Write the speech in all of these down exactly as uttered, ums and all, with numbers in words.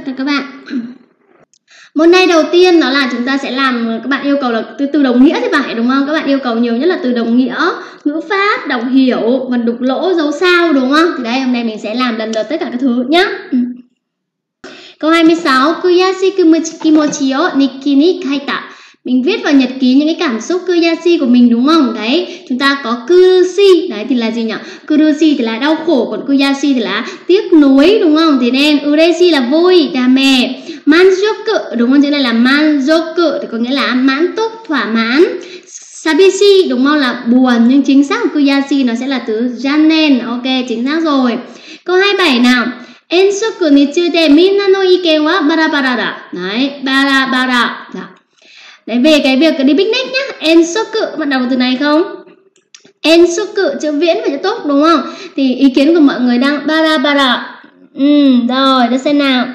tất cả các bạn. Môn này đầu tiên đó là chúng ta sẽ làm, các bạn yêu cầu là từ, từ đồng nghĩa thì phải, đúng không? Các bạn yêu cầu nhiều nhất là từ đồng nghĩa, ngữ pháp, đọc hiểu, vần đục lỗ, dấu sao, đúng không? Thì đây, hôm nay mình sẽ làm lần lượt tất cả các thứ nhá. Câu hai mươi sáu, Kuyashi kimochi o nikki ni kaita. Mình viết vào nhật ký những cái cảm xúc kuyashi của mình, đúng không? Đấy, chúng ta có kurushi, đấy thì là gì nhỉ? Kurushi thì là đau khổ, còn kuyashi thì là tiếc nuối, đúng không? Thế nên ureshi là vui, dame. Manjoku, đúng không? Chữ này là manjoku thì có nghĩa là mãn túc, thỏa mãn. Sabishi, đúng không? Là buồn, nhưng chính xác của kuyashi nó sẽ là từ janen. Ok, chính xác rồi. Câu hai mươi bảy nào. Ensoku ni tsude minna no iken wa barabara da. Đấy, barabara. Đấy, về cái việc đi picnic nhá. Ensoku, bạn đọc từ này không? Ensoku, chữ viễn và chữ tốt, đúng không? Thì ý kiến của mọi người đang barabara. Ừ, rồi, để xem nào.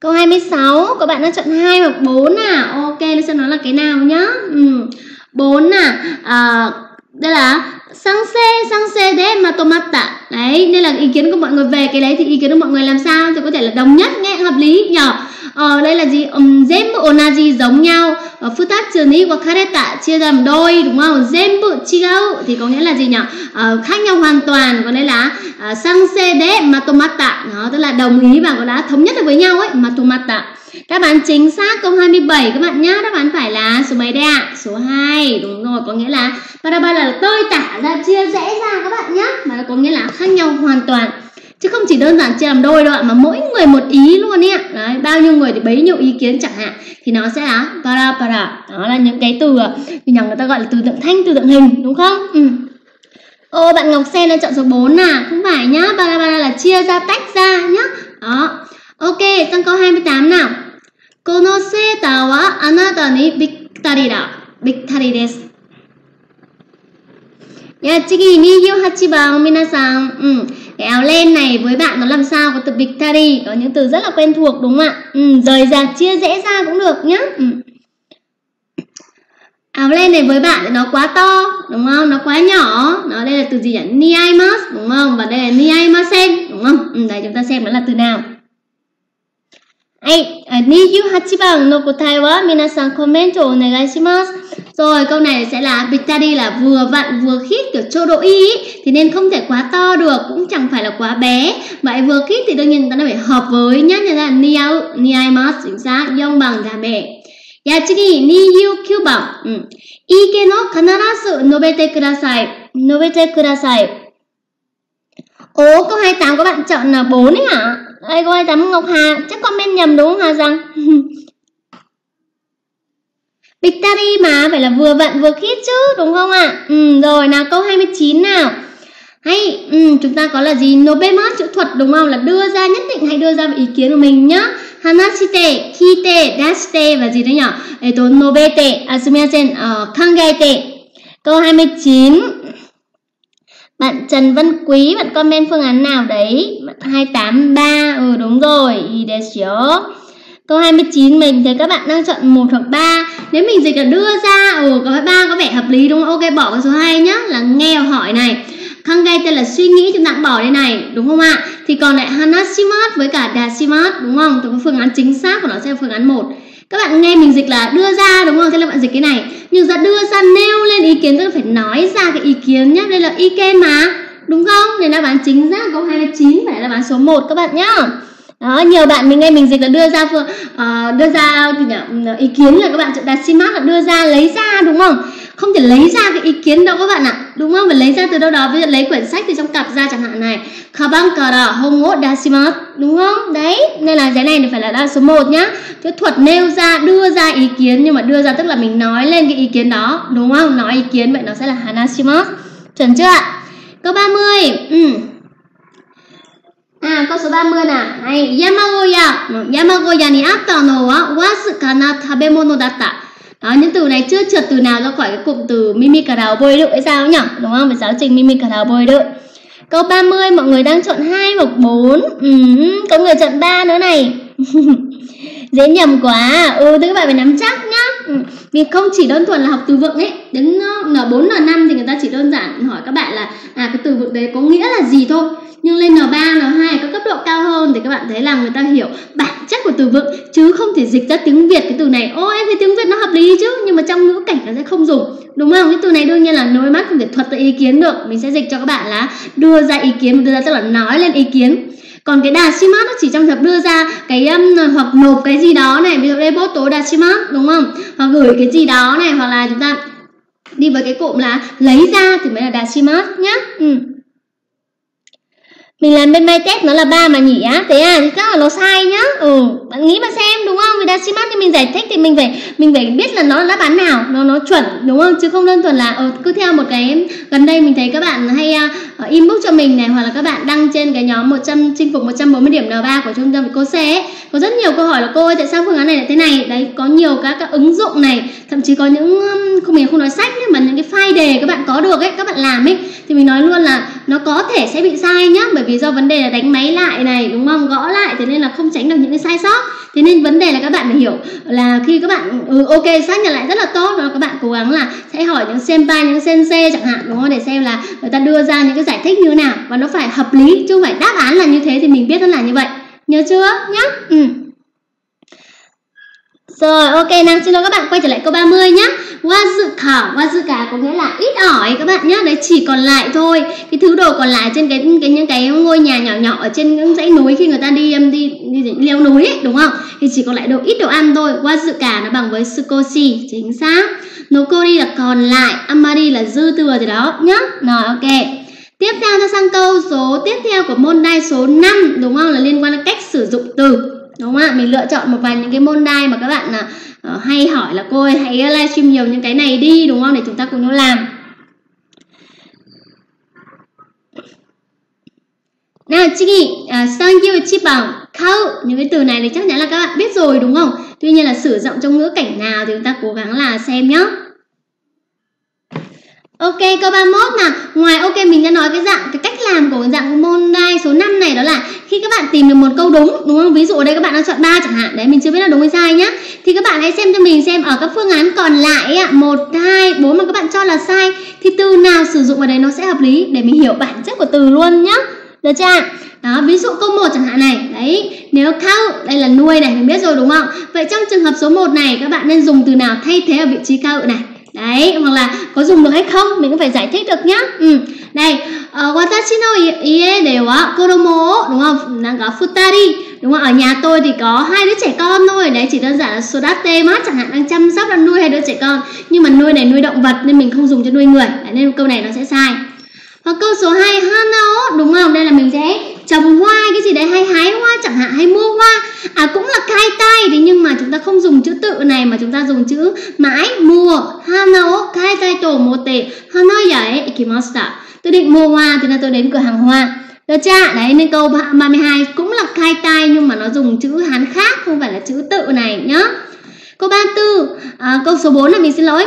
Câu hai mươi sáu, các bạn đã chọn hai hoặc bốn à? Ok, để xem nó là cái nào nhá. Ừ. bốn à? À, đây là sanse, sanse de matomata. Đấy, nên là ý kiến của mọi người về cái đấy thì ý kiến của mọi người làm sao thì có thể là đồng nhất, nghe hợp lý nhỉ? Ờ, đây là gì? Zenbu onaji, giống nhau. Futatsu ni wakareta, chia làm đôi, đúng không? Zenbu chigau thì có nghĩa là gì nhỉ? Ờ, khác nhau hoàn toàn. Còn đây là uh, sanse de matomata. Nó tức là đồng ý và có đã thống nhất được với nhau ấy, matomata. Đáp án chính xác câu hai mươi bảy các bạn nhá. Đáp án phải là số mấy đây ạ? À? Số hai, đúng rồi, có nghĩa là parabara là tơi tả ra, chia rẽ ra các bạn nhá, mà nó có nghĩa là khác nhau hoàn toàn. Chứ không chỉ đơn giản chia làm đôi đâu ạ, mà mỗi người một ý luôn ấy ạ. Đấy, bao nhiêu người thì bấy nhiêu ý kiến chẳng hạn. Thì nó sẽ là para para. Đó là những cái từ thì người ta gọi là từ tượng thanh, từ tượng hình, đúng không? Ừ. Ô, bạn Ngọc Sen đã chọn số bốn à? Không phải nhá, para para là chia ra, tách ra nhá. Đó. Ok, sang câu hai mươi tám nào. Kono seta wa anata ni biktari da. Biktari desu. Nha, chigi ni hai mươi tám ban minasan. Ừ. Cái áo len này với bạn nó làm sao có từ biktari, có những từ rất là quen thuộc, đúng không ạ? Ừ, rời rạc, chia rẽ ra cũng được nhá. Ừ. Áo len này với bạn nó quá to, đúng không? Nó quá nhỏ. Nó đây là từ gì nhỉ? Niaimasu, đúng không? Và đây là niaimasen, đúng không? Ừ, đấy, chúng ta xem nó là từ nào. Hey, hai mươi tám ban no kotai wa minasan comment o onegai shimasu. Rồi, câu này sẽ là biktari là vừa vặn, vừa khít, kiểu choroi, thì nên không thể quá to được, cũng chẳng phải là quá bé. Vậy vừa khít thì đương nhiên ta phải hợp với nhá, nên là niau niaimasu chính xác, dong bằng da mẹ. Yachigi hai mươi chín ban. Ike no kanarasu nobete kudasai. Nobete kudasai. Ồ, câu hai mươi tám các bạn chọn là bốn ấy hả? Đây, câu hai mươi tám Ngọc Hà, chắc comment nhầm đúng không Hà Giang? Biktari mà, phải là vừa vặn vừa khít chứ, đúng không ạ? À? Ừ, rồi, nào, câu hai mươi chín nào. Hay, ừ, chúng ta có là gì? Nobemon, chữ thuật, đúng không? Là đưa ra, nhất định hãy đưa ra ý kiến của mình nhá. Hanashite, kite, dashite và gì đó nhỉ? Eto, nobete, asumiasen, kangaete. Câu hai mươi chín. Bạn Trần Văn Quý, bạn comment phương án nào đấy? hai tám ba, ừ đúng rồi, ideshio. Câu hai mươi chín mình thấy các bạn đang chọn một hoặc ba. Nếu mình dịch là đưa ra, ồ có ba có vẻ hợp lý đúng không? Ok, bỏ cái số hai nhá, là nghe hỏi này. Kangai tên là suy nghĩ, chúng ta bỏ đây này, đúng không ạ? Thì còn lại hanashimasu với cả dashimasu, đúng không? Thì phương án chính xác của nó sẽ là phương án một. Các bạn nghe mình dịch là đưa ra, đúng không? Thế là bạn dịch cái này. Nhưng ra đưa ra, nêu lên ý kiến, tức là phải nói ra cái ý kiến nhá. Đây là ike mà, đúng không? Nên đáp án chính xác câu hai mươi chín phải là đáp án số một các bạn nhá. Đó, nhiều bạn mình nghe mình dịch là đưa ra phương, uh, đưa ra thì nhỉ, ý kiến là các bạn chọn dashimasu là đưa ra, lấy ra, đúng không? Không thể lấy ra cái ý kiến đâu các bạn ạ, đúng không? Phải lấy ra từ đâu đó, ví dụ lấy quyển sách từ trong cặp ra chẳng hạn này. Kabang kara hongo dashimasu, đúng không? Đấy, nên là cái này phải là đáp số một nhá. Chữ thuật nêu ra, đưa ra ý kiến, nhưng mà đưa ra tức là mình nói lên cái ý kiến đó, đúng không? Nói ý kiến vậy nó sẽ là hanashimasu. Chuẩn chưa ạ? Câu ba mươi. Ừ. À, câu số ba mươi nào. Hay, yamagoya, yamagoya ni atta no wa wasukana tabemono datta. Đó, những từ này chưa trượt từ nào ra khỏi cái cụm từ mimikarao boiru hay sao nhỉ? Đúng không? Với giáo trình mimikarao boiru. Câu ba mươi mọi người đang chọn hai hoặc bốn. Ừ, có người chọn ba nữa này. Dễ nhầm quá. Ừ, thế các bạn phải nắm chắc nhá. ừ. Vì không chỉ đơn thuần là học từ vựng ấy, đến N bốn N năm thì người ta chỉ đơn giản hỏi các bạn là à cái từ vựng đấy có nghĩa là gì thôi. Nhưng lên N ba N hai các cấp độ cao hơn thì các bạn thấy là người ta hiểu bản chất của từ vựng, chứ không thể dịch ra tiếng Việt cái từ này. Ô em thấy tiếng Việt nó hợp lý chứ, nhưng mà trong ngữ cảnh nó sẽ không dùng, đúng không? Cái từ này đương nhiên là nói mát không thể thuật ra ý kiến được, mình sẽ dịch cho các bạn là đưa ra ý kiến, đưa ra tức là nói lên ý kiến. Còn cái dashimasu nó chỉ trong tập đưa ra cái um, hoặc nộp cái gì đó này, ví dụ đây bố tố dashimasu, đúng không? Hoặc gửi cái gì đó này, hoặc là chúng ta đi với cái cụm là lấy ra thì mới là dashimasu nhá. Ừ. Mình làm bên bài test nó là ba mà nhỉ á, thế à thì chắc là nó sai nhá. Ừ, bạn nghĩ mà xem, đúng không? Vì dashimasu thì mình giải thích thì mình phải mình phải biết là nó là đáp án nào, nó nó chuẩn, đúng không? Chứ không đơn thuần là ờ, cứ theo một cái. Gần đây mình thấy các bạn hay uh, inbox cho mình này, hoặc là các bạn đăng trên cái nhóm một trăm chinh phục một trăm bốn mươi điểm N ba của trung tâm cô sẽ có rất nhiều câu hỏi là cô ơi tại sao phương án này lại thế này. Đấy, có nhiều các, các ứng dụng này, thậm chí có những không mình không nói sách nhưng mà những cái file đề các bạn có được ấy, các bạn làm ấy thì mình nói luôn là nó có thể sẽ bị sai nhá, bởi vì do vấn đề là đánh máy lại này, đúng không, gõ lại, thế nên là không tránh được những cái sai sót. Thế nên vấn đề là các bạn phải hiểu là khi các bạn ừ, ok xác nhận lại rất là tốt rồi, các bạn cố gắng là sẽ hỏi những senpai, những sensei chẳng hạn, đúng không, để xem là người ta đưa ra những cái giải thích như thế nào và nó phải hợp lý, chứ không phải đáp án là như thế thì mình biết nó là như vậy, nhớ chưa nhá. Ừ. Rồi, ok Nam, xin lỗi các bạn, quay trở lại câu ba mươi nhá. Wazuka, wazuka có nghĩa là ít ỏi các bạn nhá. Đấy, chỉ còn lại thôi. Cái thứ đồ còn lại trên cái, cái những cái ngôi nhà nhỏ nhỏ ở trên những dãy núi khi người ta đi đi đi, đi, đi leo núi ấy, đúng không? Thì chỉ còn lại đồ ít đồ ăn thôi. Wazuka nó bằng với sukoshi, chính xác. Nokori là còn lại, amari là dư thừa gì đó nhá. Rồi, ok. Tiếp theo ta sang câu số tiếp theo của môn đai số năm, đúng không? Là liên quan đến cách sử dụng từ. Đúng không ạ? Mình lựa chọn một vài những cái môn đai mà các bạn à, à, hay hỏi là cô ơi hãy livestream nhiều những cái này đi, đúng không? Để chúng ta cùng nhau làm. Nào, chị à, sangyu ichiban, kau. Những cái từ này thì chắc chắn là các bạn biết rồi, đúng không? Tuy nhiên là sử dụng trong ngữ cảnh nào thì chúng ta cố gắng là xem nhé. Ok, câu ba mươi mốt nào. Ngoài ok mình đã nói cái dạng cái cách làm của dạng môn đai số năm này, đó là khi các bạn tìm được một câu đúng, đúng không? Ví dụ ở đây các bạn đang chọn ba chẳng hạn, đấy mình chưa biết là đúng hay sai nhá. Thì các bạn hãy xem cho mình xem ở các phương án còn lại ạ, một, hai, bốn mà các bạn cho là sai thì từ nào sử dụng ở đấy nó sẽ hợp lý để mình hiểu bản chất của từ luôn nhá. Được chưa ạ? Đó, ví dụ câu một chẳng hạn này. Đấy, nếu kau đây là nuôi này, mình biết rồi đúng không? Vậy trong trường hợp số một này các bạn nên dùng từ nào thay thế ở vị trí kau này? Đấy, hoặc là có dùng được hay không mình cũng phải giải thích được nhá. Ừ. Đây, watashi no ie de wa koromo, đúng không? Đang có futari, đúng không? Ở nhà tôi thì có hai đứa trẻ con thôi. Đấy, chỉ đơn giản là sodate mát chẳng hạn, đang chăm sóc đang nuôi hai đứa trẻ con. Nhưng mà nuôi này nuôi động vật nên mình không dùng cho nuôi người. Đấy, nên câu này nó sẽ sai. Hoặc câu số hai hanao, đúng không? Đây là mình sẽ trồng hoa cái gì đấy, hay hái hoa chẳng hạn, hay mua hoa. À cũng là kai tai thì nhưng mà chúng ta không dùng chữ tự này mà chúng ta dùng chữ mãi mua. Hanao kai tai to mote hanoya e ikimashita. Tôi định mua hoa thì là tôi đến cửa hàng hoa. Được chưa? Đấy nên câu ba mươi hai cũng là kai tai nhưng mà nó dùng chữ Hán khác, không phải là chữ tự này nhá. Câu ba mươi tư, à, câu số bốn là mình xin lỗi.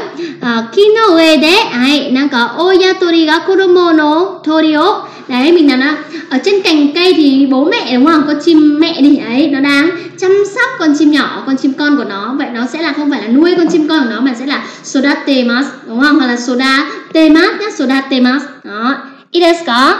Kino ue de ai đang có oyatori ga koromo no tori o. Đấy, mình là nó ở trên cành cây thì bố mẹ đúng không? Con chim mẹ thì ấy nó đang chăm sóc con chim nhỏ, con chim con của nó. Vậy nó sẽ là không phải là nuôi con chim con của nó mà sẽ là sodatemasu, đúng không? Hoặc là sodatemasu nhá, sodatemasu. Đó. Idesu ka?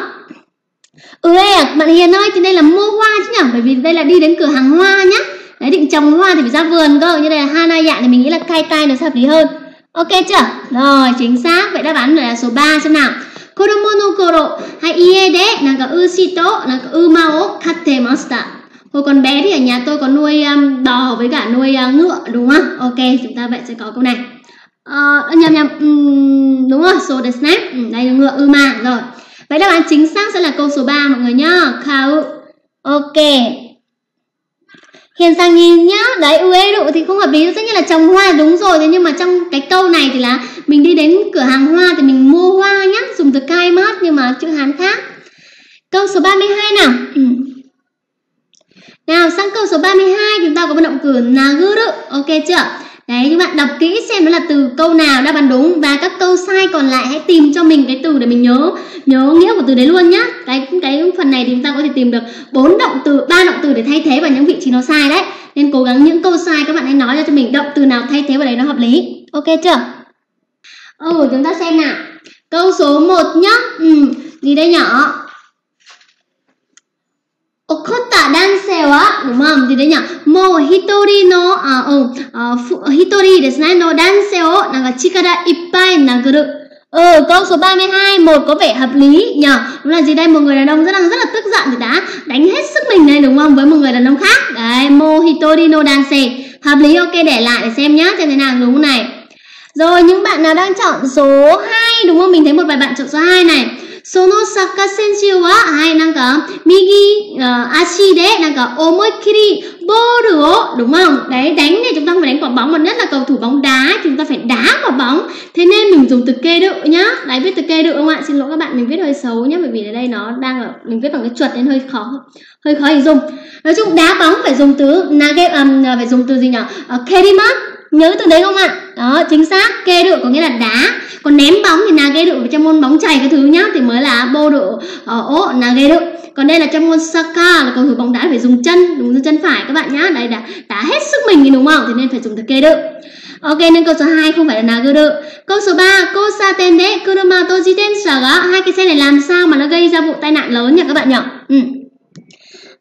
Ue, bạn Hiền ơi, thì đây là mua hoa chứ nhỉ? Bởi vì đây là đi đến cửa hàng hoa nhá. Đấy, định trồng hoa thì phải ra vườn cơ, như đây là hana dạ thì mình nghĩ là kai tai nó sẽ hợp lý hơn. Ok chưa? Rồi, chính xác. Vậy đáp án là số ba xem nào. Koromo no koro hai ie de nanka ushito nanka uma o katemashita. Hồi còn bé thì ở nhà tôi có nuôi um, bò với cả nuôi uh, ngựa, đúng không? Ok, chúng ta vậy sẽ có câu này. Uh, nhầm nhầm, um, đúng rồi, so desu ne. Um, đây là ngựa uma rồi. Vậy đáp án chính xác sẽ là câu số ba mọi người nhá. Kau. Ok. Hiền sang nhìn nhá, đấy ue đụ thì không hợp lý, tất nhiên là trồng hoa đúng rồi, thế nhưng mà trong cái câu này thì là mình đi đến cửa hàng hoa thì mình mua hoa nhá, dùng từ kai mát nhưng mà chữ Hán khác. Câu số ba mươi hai nào. Ừ. Nào sang câu số ba mươi hai chúng ta có vận động từ naguru, ok chưa? Đấy, các bạn đọc kỹ xem nó là từ câu nào đáp án đúng, và các câu sai còn lại hãy tìm cho mình cái từ để mình nhớ nhớ nghĩa của từ đấy luôn nhá. Cái cái phần này thì chúng ta có thể tìm được bốn động từ, ba động từ để thay thế vào những vị trí nó sai đấy. Nên cố gắng những câu sai các bạn hãy nói ra cho mình động từ nào thay thế vào đấy nó hợp lý. Ok chưa? Ừ, chúng ta xem nào. Câu số một nhá. Ừ, gì đây nhỏ? Okotta dansei wa, đúng không? Gì đấy nhỉ? Mou hitori no à, ừ, uh, hitori desu ne no dansei wo naga chikara ippai naguru. Ừ, câu số ba mươi hai, một có vẻ hợp lý nhỉ? Đúng là gì đây? Một người đàn ông rất là rất là tức giận thì đã đánh hết sức mình này đúng không? Với một người đàn ông khác. Đấy, Mou hitori no dansei. Hợp lý, ok, để lại để xem nhá, xem thế nào đúng này. Rồi, những bạn nào đang chọn số hai đúng không? Mình thấy một vài bạn chọn số hai này. Sono Saka senju wa hai năng cả migi ashi de năng cả omoikiri boru o, đúng không? Đấy, đánh thì chúng ta không phải đánh quả bóng mà nhất là cầu thủ bóng đá chúng ta phải đá quả bóng. Thế nên mình dùng từ kê đự nhá. Đấy, viết từ kê đự không ạ? Xin lỗi các bạn, mình viết hơi xấu nhá, bởi vì ở đây nó đang ở mình viết bằng cái chuột nên hơi khó, hơi khó hình dung. Nói chung đá bóng phải dùng từ nage, um, phải dùng từ gì nhỉ? Uh, kerima, nhớ từ đấy không ạ? Đó, chính xác, kê đự có nghĩa là đá. Còn ném bóng thì là kê đự, trong môn bóng chày cái thứ nhá thì mới là bô độ ố là kê đự. Còn đây là trong môn saka là cầu thủ bóng đá phải dùng chân, đúng, dùng chân phải các bạn nhá. Đây là đá hết sức mình thì đúng không? Thế nên phải dùng từ kê đự. Ok, nên câu số hai không phải là kê đự. Câu số ba, kosaten de kuruma to jitensha ga, hai cái xe này làm sao mà nó gây ra vụ tai nạn lớn nhỉ các bạn nhỉ? Ừ.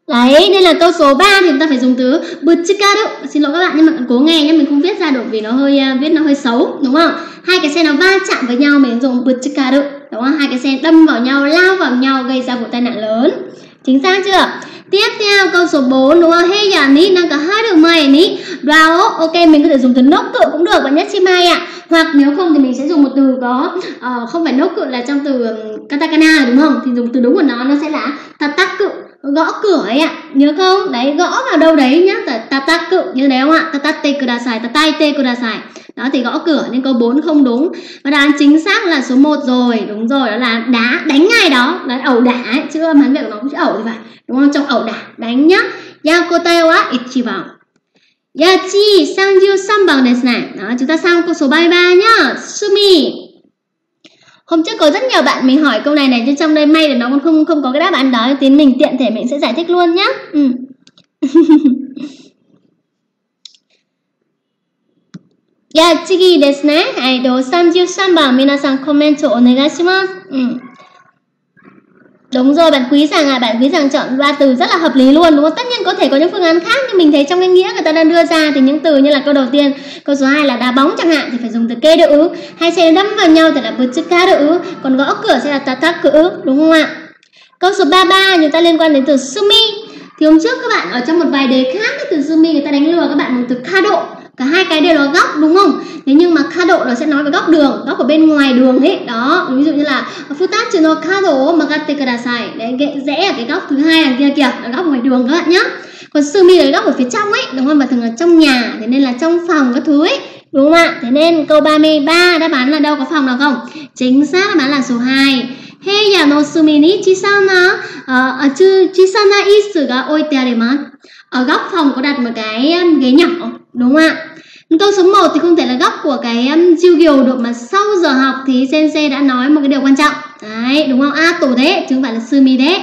Đấy, nên là câu số ba thì chúng ta phải dùng từ butchikaru. Xin lỗi các bạn nhưng mà cố nghe nhé, mình không viết ra được vì nó hơi uh, viết nó hơi xấu, đúng không? Hai cái xe nó va chạm với nhau mình dùng butchikaru, đúng không? Hai cái xe đâm vào nhau, lao vào nhau gây ra vụ tai nạn lớn. Chính xác chưa? Tiếp theo câu số bốn đúng không? Heya ni naka harumai ni rao. Ok, mình có thể dùng từ nốc cự cũng được bạn nhất Chimai ạ. Hoặc nếu không thì mình sẽ dùng một từ có uh, không phải nốc cự là trong từ katakana đúng không? Thì dùng từ đúng của nó nó sẽ là tataku, gõ cửa ấy ạ, nhớ không? Đấy, gõ vào đâu đấy nhá, tataku như thế không ạ? Tatate kudasai, tataite kudasai. Đó thì gõ cửa, nên câu bốn không đúng. Và đáp án chính xác là số một rồi, đúng rồi, đó là đá, đánh ngay đó, là ẩu đả ấy, chứ hán Việt của nó cũng chữ ẩu thì phải. Đúng không? Trong ẩu đả, đánh nhá. Yakotae wa ichiban. Yachi ba mươi ba ban desu này. Đó, chúng ta sang câu số ba mươi ba nhá. Sumi. Hôm trước có rất nhiều bạn mình hỏi câu này này, nhưng trong đây may là nó còn không không có cái đáp án đó, thì mình tiện thể mình sẽ giải thích luôn nhá. Ừ. Ya, chigi desu ne. Aido ba mươi ba ban, minasan comment o negai shimasu. Ừ. Đúng rồi, bạn Quý Giàng à, bạn Quý Giàng chọn ba từ rất là hợp lý luôn, đúng không? Tất nhiên có thể có những phương án khác, nhưng mình thấy trong cái nghĩa người ta đang đưa ra thì những từ như là câu đầu tiên, câu số hai là đá bóng chẳng hạn thì phải dùng từ kê đự, hai xe đâm vào nhau thì là butchikaru, còn gõ cửa sẽ là tataku, đúng không ạ? Câu số ba mươi ba chúng ta liên quan đến từ sumi. Thì hôm trước các bạn ở trong một vài đề khác cái từ sumi người ta đánh lừa các bạn bằng từ kado. Cả hai cái đều là góc đúng không? Thế nhưng mà kado nó sẽ nói về góc đường, góc ở bên ngoài đường ấy. Đó, ví dụ như là Futatsu no kado magatte kudasai. Đấy, rẽ ở cái góc thứ hai hàng kia kìa, là góc ngoài đường các bạn nhá. Còn sumi là góc ở phía trong ấy, đúng không? Mà thường là trong nhà, thế nên là trong phòng các thứ ấy, đúng không ạ? Thế nên câu ba mươi ba đáp án là đâu có phòng nào không? Chính xác đáp án là số hai. Heya no sumi ni chisana chisana isu ga oite aremasu. Ở góc phòng có đặt một cái ghế nhỏ, đúng không ạ? Câu số một thì không thể là góc của cái Jiugyo độ mà sau giờ học thì sensei đã nói một cái điều quan trọng. Đấy, đúng không? A tổ đấy, chứ không phải là sumi đấy.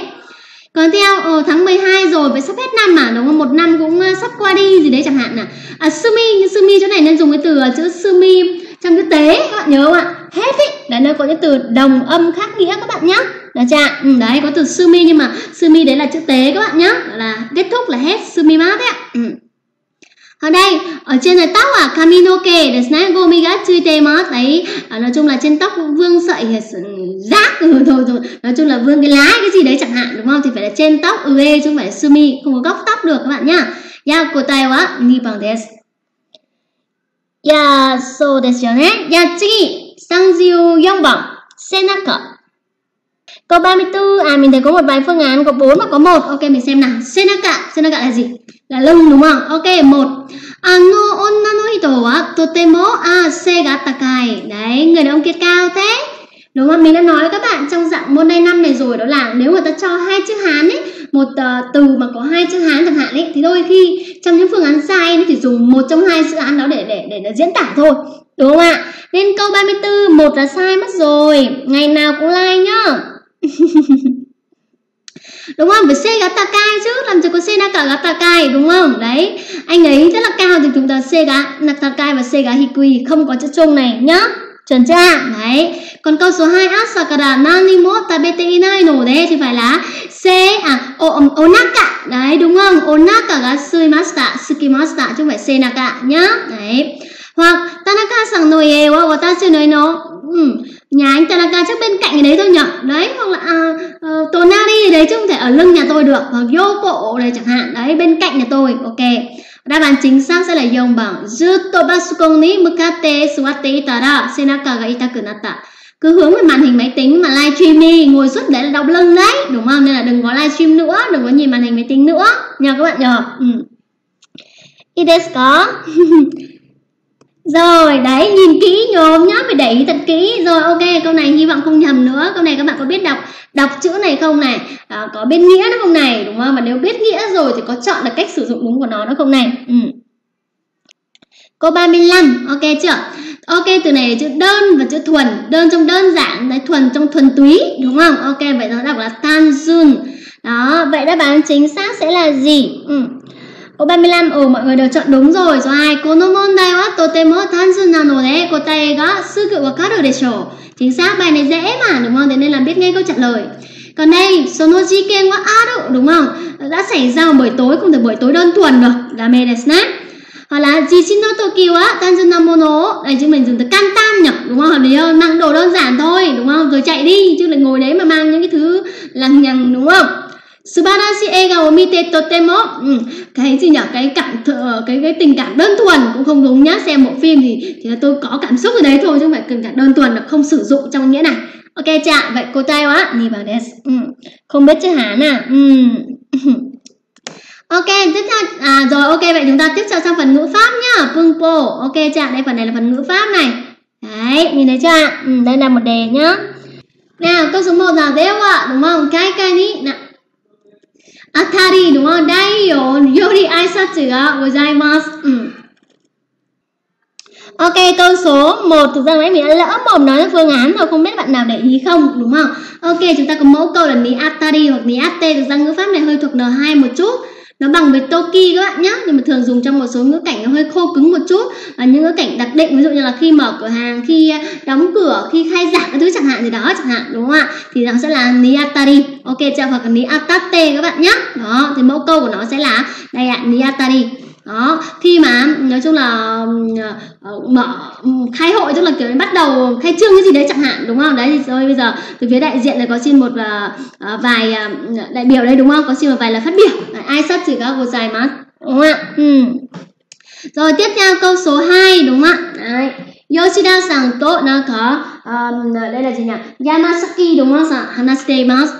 Còn theo oh, tháng mười hai rồi, với sắp hết năm mà, đúng không? Một năm cũng sắp qua đi gì đấy chẳng hạn nào. À, sumi, sumi chỗ này nên dùng cái từ chữ sumi trong chữ tế, các bạn nhớ không ạ? Hết ý, là nơi có những từ đồng âm khác nghĩa các bạn nhé. Đó chạ, ừ, đấy có từ sumi nhưng mà sumi đấy là chữ tế các bạn nhé. Là kết thúc là hết sumimat đấy ạ. Ừ. Ở đây, ở trên là tóc à, kaminoke, desu ne, gomi ga tsuitemasu. Đấy, nói chung là trên tóc vương sợi rác, rồi, rồi, rồi. Nói chung là vương cái lá cái gì đấy chẳng hạn, đúng không? Thì phải là trên tóc, ue, chứ không phải sumi, không có góc tóc được các bạn nhá. Yakotae wa nihongo desu. Ya, so desu yo ne. Ya, chigi, ba mươi bốn ban, senaka. Câu ba mươi tư, à mình thấy có một vài phương án, có bốn và có một. Ok, mình xem nào. Senaka, senaka là gì? Là lưng đúng không? Ok, một. Ano onna no hito wa totemo ase ga takai. Đấy, người đàn ông kia cao thế. Đúng không? Mình đã nói với các bạn trong dạng môn này năm này rồi, đó là nếu người ta cho hai chữ Hán ấy, một uh, từ mà có hai chữ Hán chẳng hạn ấy, thì đôi khi trong những phương án sai nó chỉ dùng một trong hai chữ Hán đó để để để nó diễn tả thôi. Đúng không ạ? Nên câu ba mươi tư, một là sai mất rồi. Ngày nào cũng like nhá. đúng không? Với C gatakai chứ, làm gì có C naka gatakai, đúng không? Đấy, anh ấy rất là cao thì chúng ta C ga natakai và C ga hikui, không có chữ chung này nhá, chuẩn chưa? Đấy. Còn câu số hai, asakara nanimo tabete inai no de thì phải là C à onaka. Đấy đúng không? Onaka ga suimashita, tsukimashita chứ không phải C naka nhá. Đấy. Hoặc Tanaka-san no ie wa watashi no eno. Ừ, nhà anh Tanaka chắc bên cạnh cái đấy thôi nhở. Đấy, hoặc là à, uh, Tonari đấy chứ không thể ở lưng nhà tôi được. Hoặc Yoko này chẳng hạn. Đấy, bên cạnh nhà tôi. Ok. Đáp án chính xác sẽ là dòng bằng Jutto basukon ni mukate suwatte itara senaka ga itaku natta. Cứ hướng về màn hình máy tính mà live stream đi, ngồi suốt đấy là đau lưng đấy, đúng không? Nên là đừng có live stream nữa, đừng có nhìn màn hình máy tính nữa nhờ các bạn nhờ. Ừ. Ides có. Rồi, đấy, nhìn kỹ nhóm nhá, phải để ý thật kỹ. Rồi, ok, câu này hy vọng không nhầm nữa. Câu này các bạn có biết đọc đọc chữ này không này? À, có biết nghĩa nó không này, đúng không? Và nếu biết nghĩa rồi thì có chọn được cách sử dụng đúng của nó nó không này? Ừ. Câu ba mươi lăm, ok chưa? Ok, từ này là chữ đơn và chữ thuần. Đơn trong đơn giản, đấy, thuần trong thuần túy, đúng không? Ok, vậy nó đọc là tanjun. Đó, vậy đáp án chính xác sẽ là gì? Ừ. Câu ba mươi lăm, ồ mọi người đều chọn đúng rồi. Số hai, kono mondai wa totemo tanjun nano de kotae ga sugu wakaru desho. Chính xác, bài này dễ mà, đúng không? Thế nên là biết ngay câu trả lời. Còn đây, sono jiken wa aru, đúng không? Đã xảy ra vào buổi tối, không thể buổi tối đơn thuần được. Game desu ne. Hoặc là jishin no toki wa tanjun na mono. Đây, chứ mình dùng từ kantan nhỉ, đúng không? Hợp lý hơn, mang đồ đơn giản thôi, đúng không? Rồi chạy đi, chứ lại ngồi đấy mà mang những cái thứ lằng nhằng, đúng không? Subarashi egao mite totemo. Ừ, cái gì nhỉ? Cái cảm thợ, cái cái tình cảm đơn thuần cũng không đúng nhá. Xem bộ phim thì thì tôi có cảm xúc ở đấy thôi chứ không phải tình cảm đơn thuần là không sử dụng trong nghĩa này. Ok chạ, vậy cô tay quá ni vào des. Ừ. Không biết chữ Hán à? Ừ. Ok, tiếp theo à rồi ok vậy chúng ta tiếp theo sang phần ngữ pháp nhá. Pungpo. Ok chạ, đây phần này là phần ngữ pháp này. Đấy, nhìn thấy chưa ạ? Ừ, đây là một đề nhá. Nào, câu số một là dễ ạ, đúng không? Kai kai ni nào. Atari đúng không? Đây yori aisatsu ga gozaimasu. Ừ. Ok, câu số một thực ra nãy mình đã lỡ mồm nói phương án rồi, không biết bạn nào để ý không, đúng không? Ok, chúng ta có mẫu câu là ni atari hoặc ni atte, thực ra ngữ pháp này hơi thuộc N hai một chút. Nó bằng với toki các bạn nhé, nhưng mà thường dùng trong một số ngữ cảnh nó hơi khô cứng một chút. Và những ngữ cảnh đặc định, ví dụ như là khi mở cửa hàng, khi đóng cửa, khi khai giảng các thứ chẳng hạn gì đó chẳng hạn, đúng không ạ? Thì nó sẽ là ni atari. Ok chưa? Hoặc là ni atate các bạn nhé. Đó, thì mẫu câu của nó sẽ là đây ạ, ni atari. Đó, khi mà nói chung là uh, mở khai hội, tức là kiểu bắt đầu khai trương cái gì đấy chẳng hạn, đúng không? Đấy thì rồi bây giờ từ phía đại diện này có xin một uh, vài uh, đại biểu đây, đúng không? Có xin một vài là phát biểu. Ai sát chỉ các cô dài mắt, đúng không ạ? Ừ. Rồi tiếp theo câu số hai, đúng không ạ? Đấy. Yoshida-san to naka um, đây là gì nhỉ? Yamasaki đúng không ạ? Hanashiteimasu.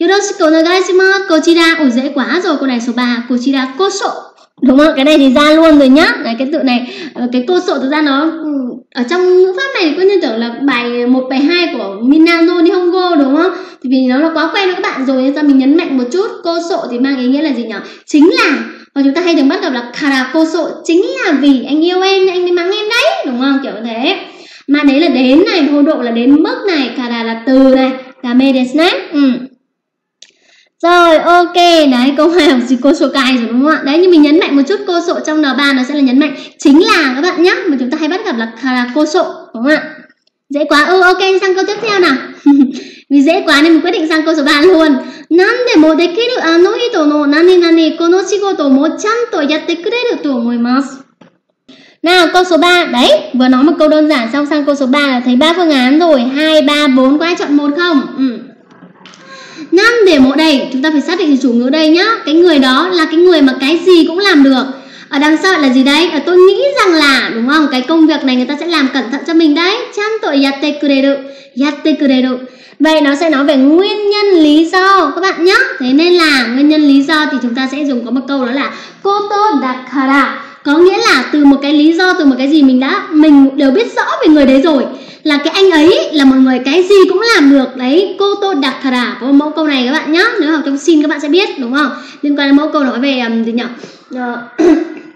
Yoroshiku onegaishimasu. Kochira. Ủa dễ quá rồi, câu này số ba. Kochira koso. Đúng không? Cái này thì ra luôn rồi nhá. Đấy, cái tự này, cái cô sộ thực ra nó ở trong ngữ pháp này cứ như tưởng là bài một bài hai của Minna no nihongo, đúng không? Thì vì nó là quá quen với các bạn rồi nên ra mình nhấn mạnh một chút. Cô sộ thì mang ý nghĩa là gì nhỉ? Chính là, và chúng ta hay thường bắt gặp là kara cô sộ, chính là vì anh yêu em anh mới mắng em đấy, đúng không? Kiểu như thế. Mà đấy là đến này, hô độ là đến mức này, kara là từ này, game desu ne. Ừ. Rồi, ok, đấy, câu hai học gì cô sổ cài rồi đúng không ạ? Đấy, nhưng mình nhấn mạnh một chút cô sổ trong N ba nó sẽ là nhấn mạnh chính là các bạn nhé. Mà chúng ta hay bắt gặp là kara cô sổ, đúng không ạ? Dễ quá, ừ, ok, sang câu tiếp theo nào. Vì dễ quá nên mình quyết định sang câu số ba luôn. Nande mo dekiru ano hito no nane nane kono shigoto mo chanto yatte kureru to omoimasu. Nào, câu số ba, đấy, vừa nói một câu đơn giản xong sang câu số ba là thấy ba phương án rồi, hai, ba, bốn, có ai chọn một không? Ừ. Nam để mộ đây, chúng ta phải xác định chủ ngữ đây nhá. Cái người đó là cái người mà cái gì cũng làm được. Ở đằng sau là gì đấy? Ở tôi nghĩ rằng là, đúng không? Cái công việc này người ta sẽ làm cẩn thận cho mình đấy. Chan tội yatte kureru, yatte kureru. Vậy nó sẽ nói về nguyên nhân lý do các bạn nhá. Thế nên là nguyên nhân lý do thì chúng ta sẽ dùng có một câu đó là koto dakara. Có nghĩa là từ một cái lý do, từ một cái gì mình đã mình đều biết rõ về người đấy rồi. Là cái anh ấy là một người cái gì cũng làm được. Đấy, koto dakara. Có mẫu câu này các bạn nhé. Nếu học trong xin các bạn sẽ biết, đúng không? Liên quan đến mẫu câu nói về um, gì nhỉ? Uh,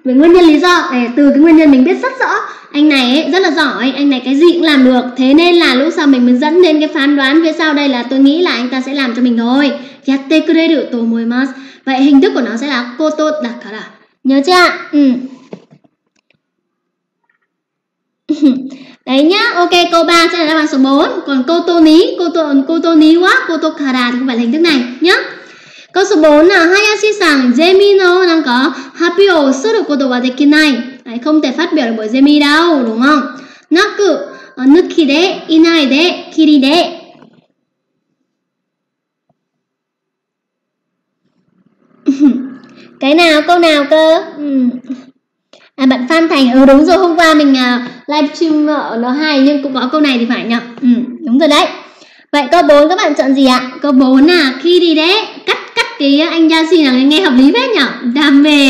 Với nguyên nhân lý do, này, từ cái nguyên nhân mình biết rất rõ anh này ấy, rất là giỏi, anh này cái gì cũng làm được. Thế nên là lúc sau mình mới dẫn đến cái phán đoán phía sau đây là tôi nghĩ là anh ta sẽ làm cho mình thôi. Yatte kureru to omoimasu. Vậy hình thức của nó sẽ là koto dakara. Nhớ chưa ạ? Ừ. Đấy nhá, ok câu ba sẽ là đáp án số bốn. Còn koto ni, koto, koto ni wa, koto kara thì không phải là hình thức này nhá. Câu số bốn là Hayashi-san, Jemi no đang có happy suru koto wa dekinai. Đấy, không thể phát biểu được bởi Jemi đâu, đúng không? Naku, nuki de, inai de, kiri de. Cái nào, câu nào cơ? Ừ. À, bạn Phan Thành, ừ đúng rồi, hôm qua mình uh, livestream ở nó hay nhưng cũng có câu này thì phải nhỉ? Ừ, đúng rồi đấy. Vậy câu bốn các bạn chọn gì ạ? Câu bốn là khi đi đấy, cắt cắt cái anh Yashi là nghe hợp lý hết nhỉ? Đam mê.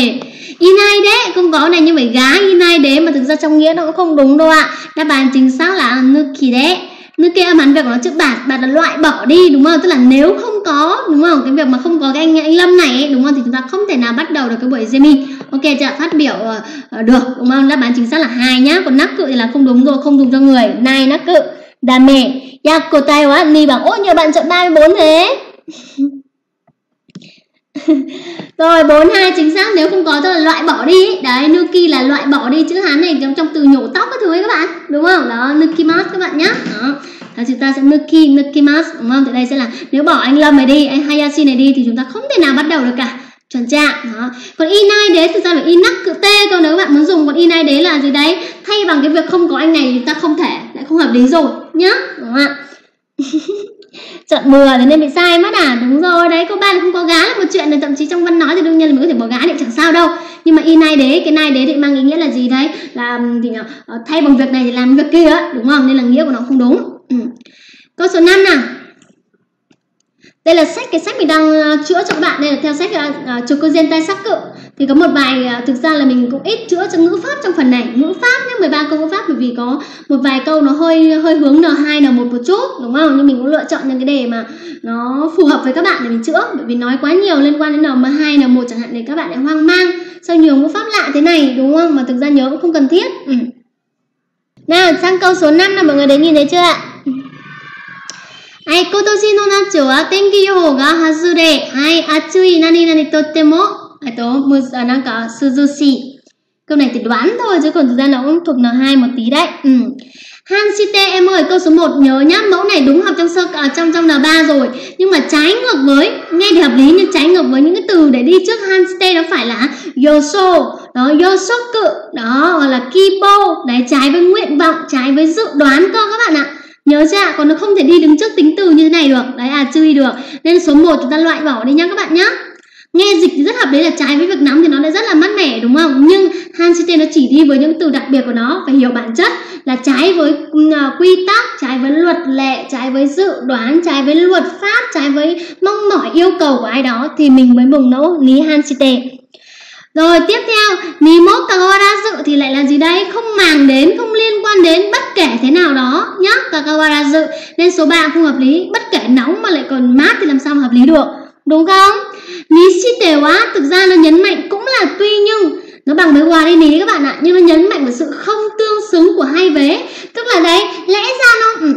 Inai đấy, không có này nhưng phải gái inai đấy mà thực ra trong nghĩa nó cũng không đúng đâu ạ. Đáp án chính xác là nuki đấy. Nuki âm án việc của nó trước bạt, bạt là loại bỏ đi đúng không? Tức là nếu không có đúng không? Cái việc mà không có cái anh anh Lâm này ấy, đúng không? Thì chúng ta không thể nào bắt đầu được cái buổi Jimmy. Ok chưa? Phát biểu uh, được đúng không? Đáp án chính xác là hai nhá. Còn nắc cự thì là không đúng rồi, không dùng cho người. Nai nắc cự. Đam mê. Yakotai wa ni bằng. Ôi nhiều bạn chọn ba mươi bốn thế. Rồi bốn mươi hai chính xác, nếu không có tức là loại bỏ đi. Đấy, nuki là loại bỏ đi, chữ Hán này trong trong từ nhổ tóc các thứ ấy các bạn. Đúng không? Đó, nukimasu các bạn nhá. Đó. Đó, chúng ta sẽ nuki, nukimasu đúng không? Thì đây sẽ là nếu bỏ anh Lâm này đi, anh Hayashi này đi thì chúng ta không thể nào bắt đầu được cả. Chuẩn trạng đó. Còn inai đế thực ra là inak cự t còn nếu các bạn muốn dùng còn inai đế là gì đấy thay bằng cái việc không có anh này thì chúng ta không thể, lại không hợp lý rồi nhá, đúng không ạ? Chọn mười thế nên bị sai mất à? Đúng rồi đấy, câu ba là không có gá là một chuyện này, thậm chí trong văn nói thì đương nhiên là mình có thể bỏ gá thì chẳng sao đâu, nhưng mà inai đế cái nai đế thì mang ý nghĩa là gì đấy, là thì nhỉ? Thay bằng việc này thì làm việc kia á, đúng không, nên là nghĩa của nó không đúng. Ừ. Câu số năm nào. Đây là sách, cái sách mình đang uh, chữa cho các bạn. Đây là theo sách uh, Chokuzen Tai Sakku. Thì có một bài, uh, thực ra là mình cũng ít chữa cho ngữ pháp trong phần này. Ngữ pháp nhé, mười ba câu ngữ pháp. Bởi vì có một vài câu nó hơi hơi hướng N hai, N một một chút, đúng không? Nhưng mình cũng lựa chọn những cái đề mà nó phù hợp với các bạn để mình chữa. Bởi vì nói quá nhiều liên quan đến N hai, N một chẳng hạn để các bạn lại hoang mang. Sao nhiều ngữ pháp lạ thế này, đúng không? Mà thực ra nhớ cũng không cần thiết. Ừ. Nào, sang câu số năm là mọi người đến nhìn thấy chưa ạ? Hai, kotoshi no natsu wa tenki yohou ga hazure. Hai, atsui nani nani totemo. Hai, to nan ka suzushi. Câu này thì đoán thôi chứ còn thực ra nó cũng thuộc N hai một tí đấy. Ừ. Hanshite em ơi, câu số một nhớ nhá, mẫu này đúng học trong sơ à, trong trong N ba rồi, nhưng mà trái ngược với nghe thì hợp lý nhưng trái ngược với những cái từ để đi trước Hanshite nó phải là yoso, đó yosoku, đó hoặc là kibo, đấy trái với nguyện vọng, trái với dự đoán cơ các bạn ạ. Nhớ chưa ạ? Còn nó không thể đi đứng trước tính từ như thế này được. Đấy à, chưa đi được. Nên số một chúng ta loại bỏ đi nhá các bạn nhá. Nghe dịch thì rất hợp lý là trái với việc nắm thì nó đã rất là mát mẻ đúng không? Nhưng Hanshite nó chỉ đi với những từ đặc biệt của nó. Phải hiểu bản chất là trái với quy tắc, trái với luật lệ, trái với dự đoán, trái với luật pháp, trái với mong mỏi yêu cầu của ai đó thì mình mới bùng nổ lý Hanshite. Rồi tiếp theo, Nimot Kagawarazu thì lại là gì đây? Không màng đến, không liên quan đến bất kể thế nào đó nhá, Kagawarazu. Nên số ba không hợp lý, bất kể nóng mà lại còn mát thì làm sao mà hợp lý được, đúng không? Nishite wa thực ra nó nhấn mạnh cũng là tuy nhưng nó bằng với wa đi các bạn ạ, nhưng nó nhấn mạnh vào sự không tương xứng của hai vế. Tức là đấy, lẽ ra nó ừ.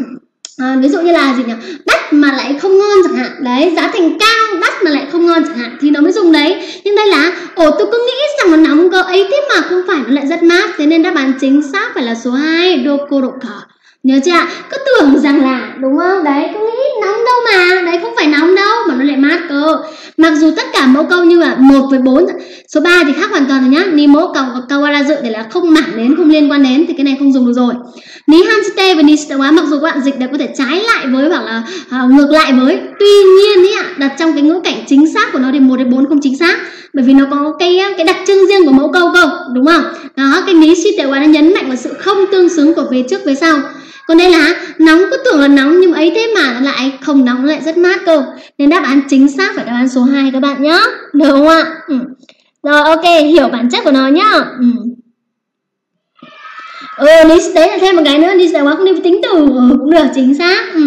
À, ví dụ như là gì nhỉ, đắt mà lại không ngon chẳng hạn, đấy giá thành cao đắt mà lại không ngon chẳng hạn thì nó mới dùng đấy, nhưng đây là ồ tôi cứ nghĩ rằng nó nóng cơ ấy thế mà không phải, nó lại rất mát. Thế nên đáp án chính xác phải là số hai, dokoroka. Nhớ chưa ạ? Cứ tưởng rằng là đúng không, đấy cứ nghĩ nóng đâu mà đấy không phải nóng đâu mà nó lại mát cơ. Mặc dù tất cả mẫu câu như là một với bốn, số ba thì khác hoàn toàn rồi nhá. Ni mẫu câu kawarazu để là không mảng đến, không liên quan đến thì cái này không dùng được rồi. Ni hanshite và ni shitewa mặc dù các bạn dịch đều có thể trái lại với hoặc là à, ngược lại với, tuy nhiên ý ạ, đặt trong cái ngữ cảnh chính xác của nó thì một đến bốn không chính xác, bởi vì nó có cái cái đặc trưng riêng của mẫu câu cơ, đúng không? Đó, cái ni shitewa nó nhấn mạnh vào sự không tương xứng của vế trước vế sau. Còn đây là nóng cứ tưởng là nóng nhưng ấy thế mà lại không nóng, lại rất mát cơ. Nên đáp án chính xác phải đáp án số hai các bạn nhá. Được không ạ? Ừ. Rồi ok, hiểu bản chất của nó nhá. Ừ. Ừ, đấy là thêm một cái nữa, đi giải quá không đi với tính từ, ừ, cũng được, chính xác. Ừ.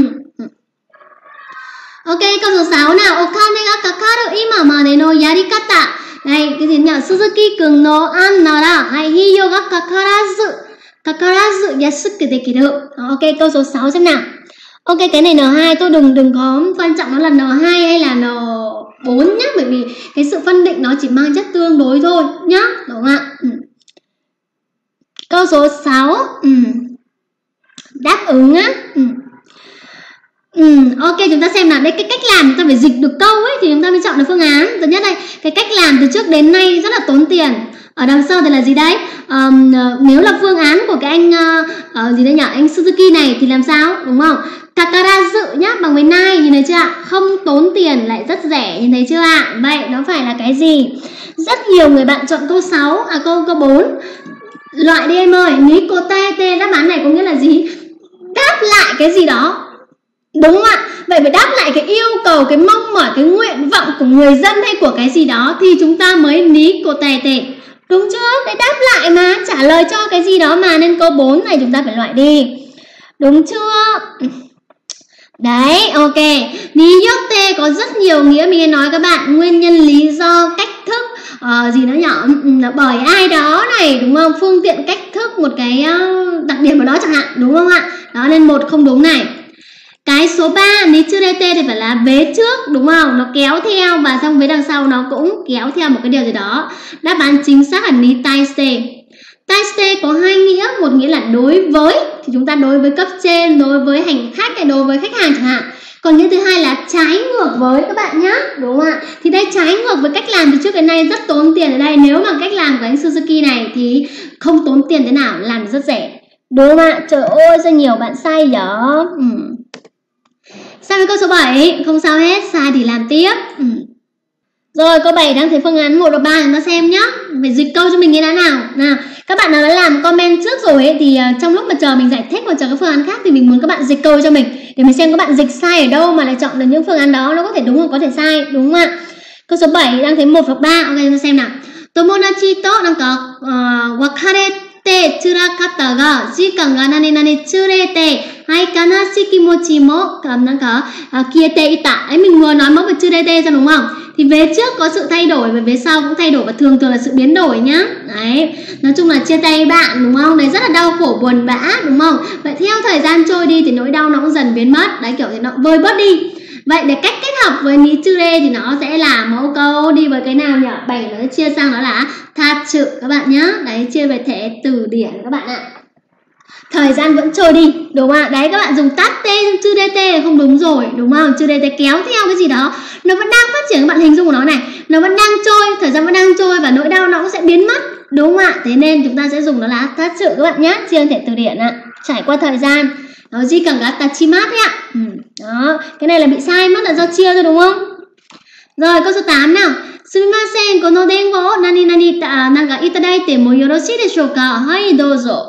Ok, câu số sáu nào. Okane ga kakaru ima made no yarikata. はい、ですね、鈴木くんの案なら、はい、費用がかからず、かからず安くできる。Ok, câu số sáu xem nào. Ok, cái này N hai tôi đừng đừng có quan trọng nó là N hai hay là N bốn nhá, bởi vì cái sự phân định nó chỉ mang chất tương đối thôi nhá, đúng không ạ? Ừ. Câu số sáu, ừ. đáp ứng á. Ừ. Ừ, ok, chúng ta xem nào. Đây, cái cách làm chúng ta phải dịch được câu ấy thì chúng ta mới chọn được phương án. Thứ nhất đây, cái cách làm từ trước đến nay rất là tốn tiền. Ở đằng sau thì là gì đấy? Um, nếu là phương án của cái anh uh, uh, gì đấy nhỉ? Anh Suzuki này thì làm sao? Đúng không? Kakarazu nhá, bằng với nai, nhìn thấy chưa ạ? Không tốn tiền lại rất rẻ, nhìn thấy chưa ạ? Vậy nó phải là cái gì? Rất nhiều người bạn chọn câu sáu, à câu câu bốn. Loại đi em ơi, Nikote tê đáp án này có nghĩa là gì? Đáp lại cái gì đó. Đúng không ạ? Vậy phải đáp lại cái yêu cầu, cái mong mỏi, cái nguyện vọng của người dân hay của cái gì đó thì chúng ta mới Nikote tê. Đúng chưa? Để đáp lại mà, trả lời cho cái gì đó mà, nên câu bốn này chúng ta phải loại đi. Đúng chưa? Đấy, ok. Niyote có rất nhiều nghĩa, mình hay nói các bạn, nguyên nhân, lý do, cách thức, uh, gì nó nhỏ, bởi ai đó này, đúng không? Phương tiện, cách thức, một cái đặc điểm của nó chẳng hạn, đúng không ạ? Đó, nên một không đúng này. Cái số ba, Nichurete thì phải là vế trước, đúng không? Nó kéo theo và xong vế đằng sau nó cũng kéo theo một cái điều gì đó. Đáp án chính xác là Nitaiste. Taiste có hai nghĩa, một nghĩa là đối với, thì chúng ta đối với cấp trên, đối với hành khách hay đối với khách hàng chẳng hạn. Còn nghĩa thứ hai là trái ngược với các bạn nhá, đúng không ạ? Thì đây trái ngược với cách làm từ trước đến nay rất tốn tiền ở đây. Nếu mà cách làm của anh Suzuki này thì không tốn tiền thế nào, làm rất rẻ. Đúng không ạ? Trời ơi, sao nhiều bạn sai vậy? Ừ. Sang với câu số bảy, không sao hết, sai thì làm tiếp. Ừ. Rồi câu bảy đang thấy phương án một và ba chúng ta xem nhá. Phải dịch câu cho mình như thế nào. Nào, các bạn nào đã làm comment trước rồi ấy, thì trong lúc mà chờ mình giải thích và chờ các phương án khác thì mình muốn các bạn dịch câu cho mình để mình xem các bạn dịch sai ở đâu mà lại chọn được những phương án đó, nó có thể đúng hoặc có thể sai, đúng không ạ? Câu số bảy đang thấy một và ba. Ok, chúng ta xem nào. Tomodachi to đang có wakarete tsurakata ga jikan ga nane nane tsurete hai kanashii kimochi mo nan ka kiete ita. Ấy, mình vừa nói mẫu về tsurete ra đúng không? Thì vế trước có sự thay đổi và vế sau cũng thay đổi, và thường thường là sự biến đổi nhá. Đấy, nói chung là chia tay bạn đúng không? Đấy, rất là đau khổ buồn bã đúng không? Vậy theo thời gian trôi đi thì nỗi đau nó cũng dần biến mất. Đấy, kiểu thì nó vơi bớt đi. Vậy để cách kết hợp với Nichurete thì nó sẽ là mẫu câu đi với cái nào nhỉ? Bảy nó chia sang đó là Tachu các bạn nhá. Đấy, chia về thể từ điển các bạn ạ. Thời gian vẫn trôi đi, đúng không ạ? Đấy, các bạn dùng Tatte, Churete không đúng rồi, đúng không? Churete kéo theo cái gì đó. Nó vẫn đang phát triển, các bạn hình dung của nó này. Nó vẫn đang trôi, thời gian vẫn đang trôi và nỗi đau nó cũng sẽ biến mất, đúng không ạ? Thế nên chúng ta sẽ dùng nó là Tachu các bạn nhá, chia thể từ điển ạ. Trải qua thời gian. Nó gì cần gắt tachimat đấy ạ. Ừ. Đó, cái này là bị sai mất là do chia rồi đúng không? Rồi câu số tám nào. Sumimasen, kono dengo nani nani naga itadaite mo yoroshii deshou ka? Hai, dozo.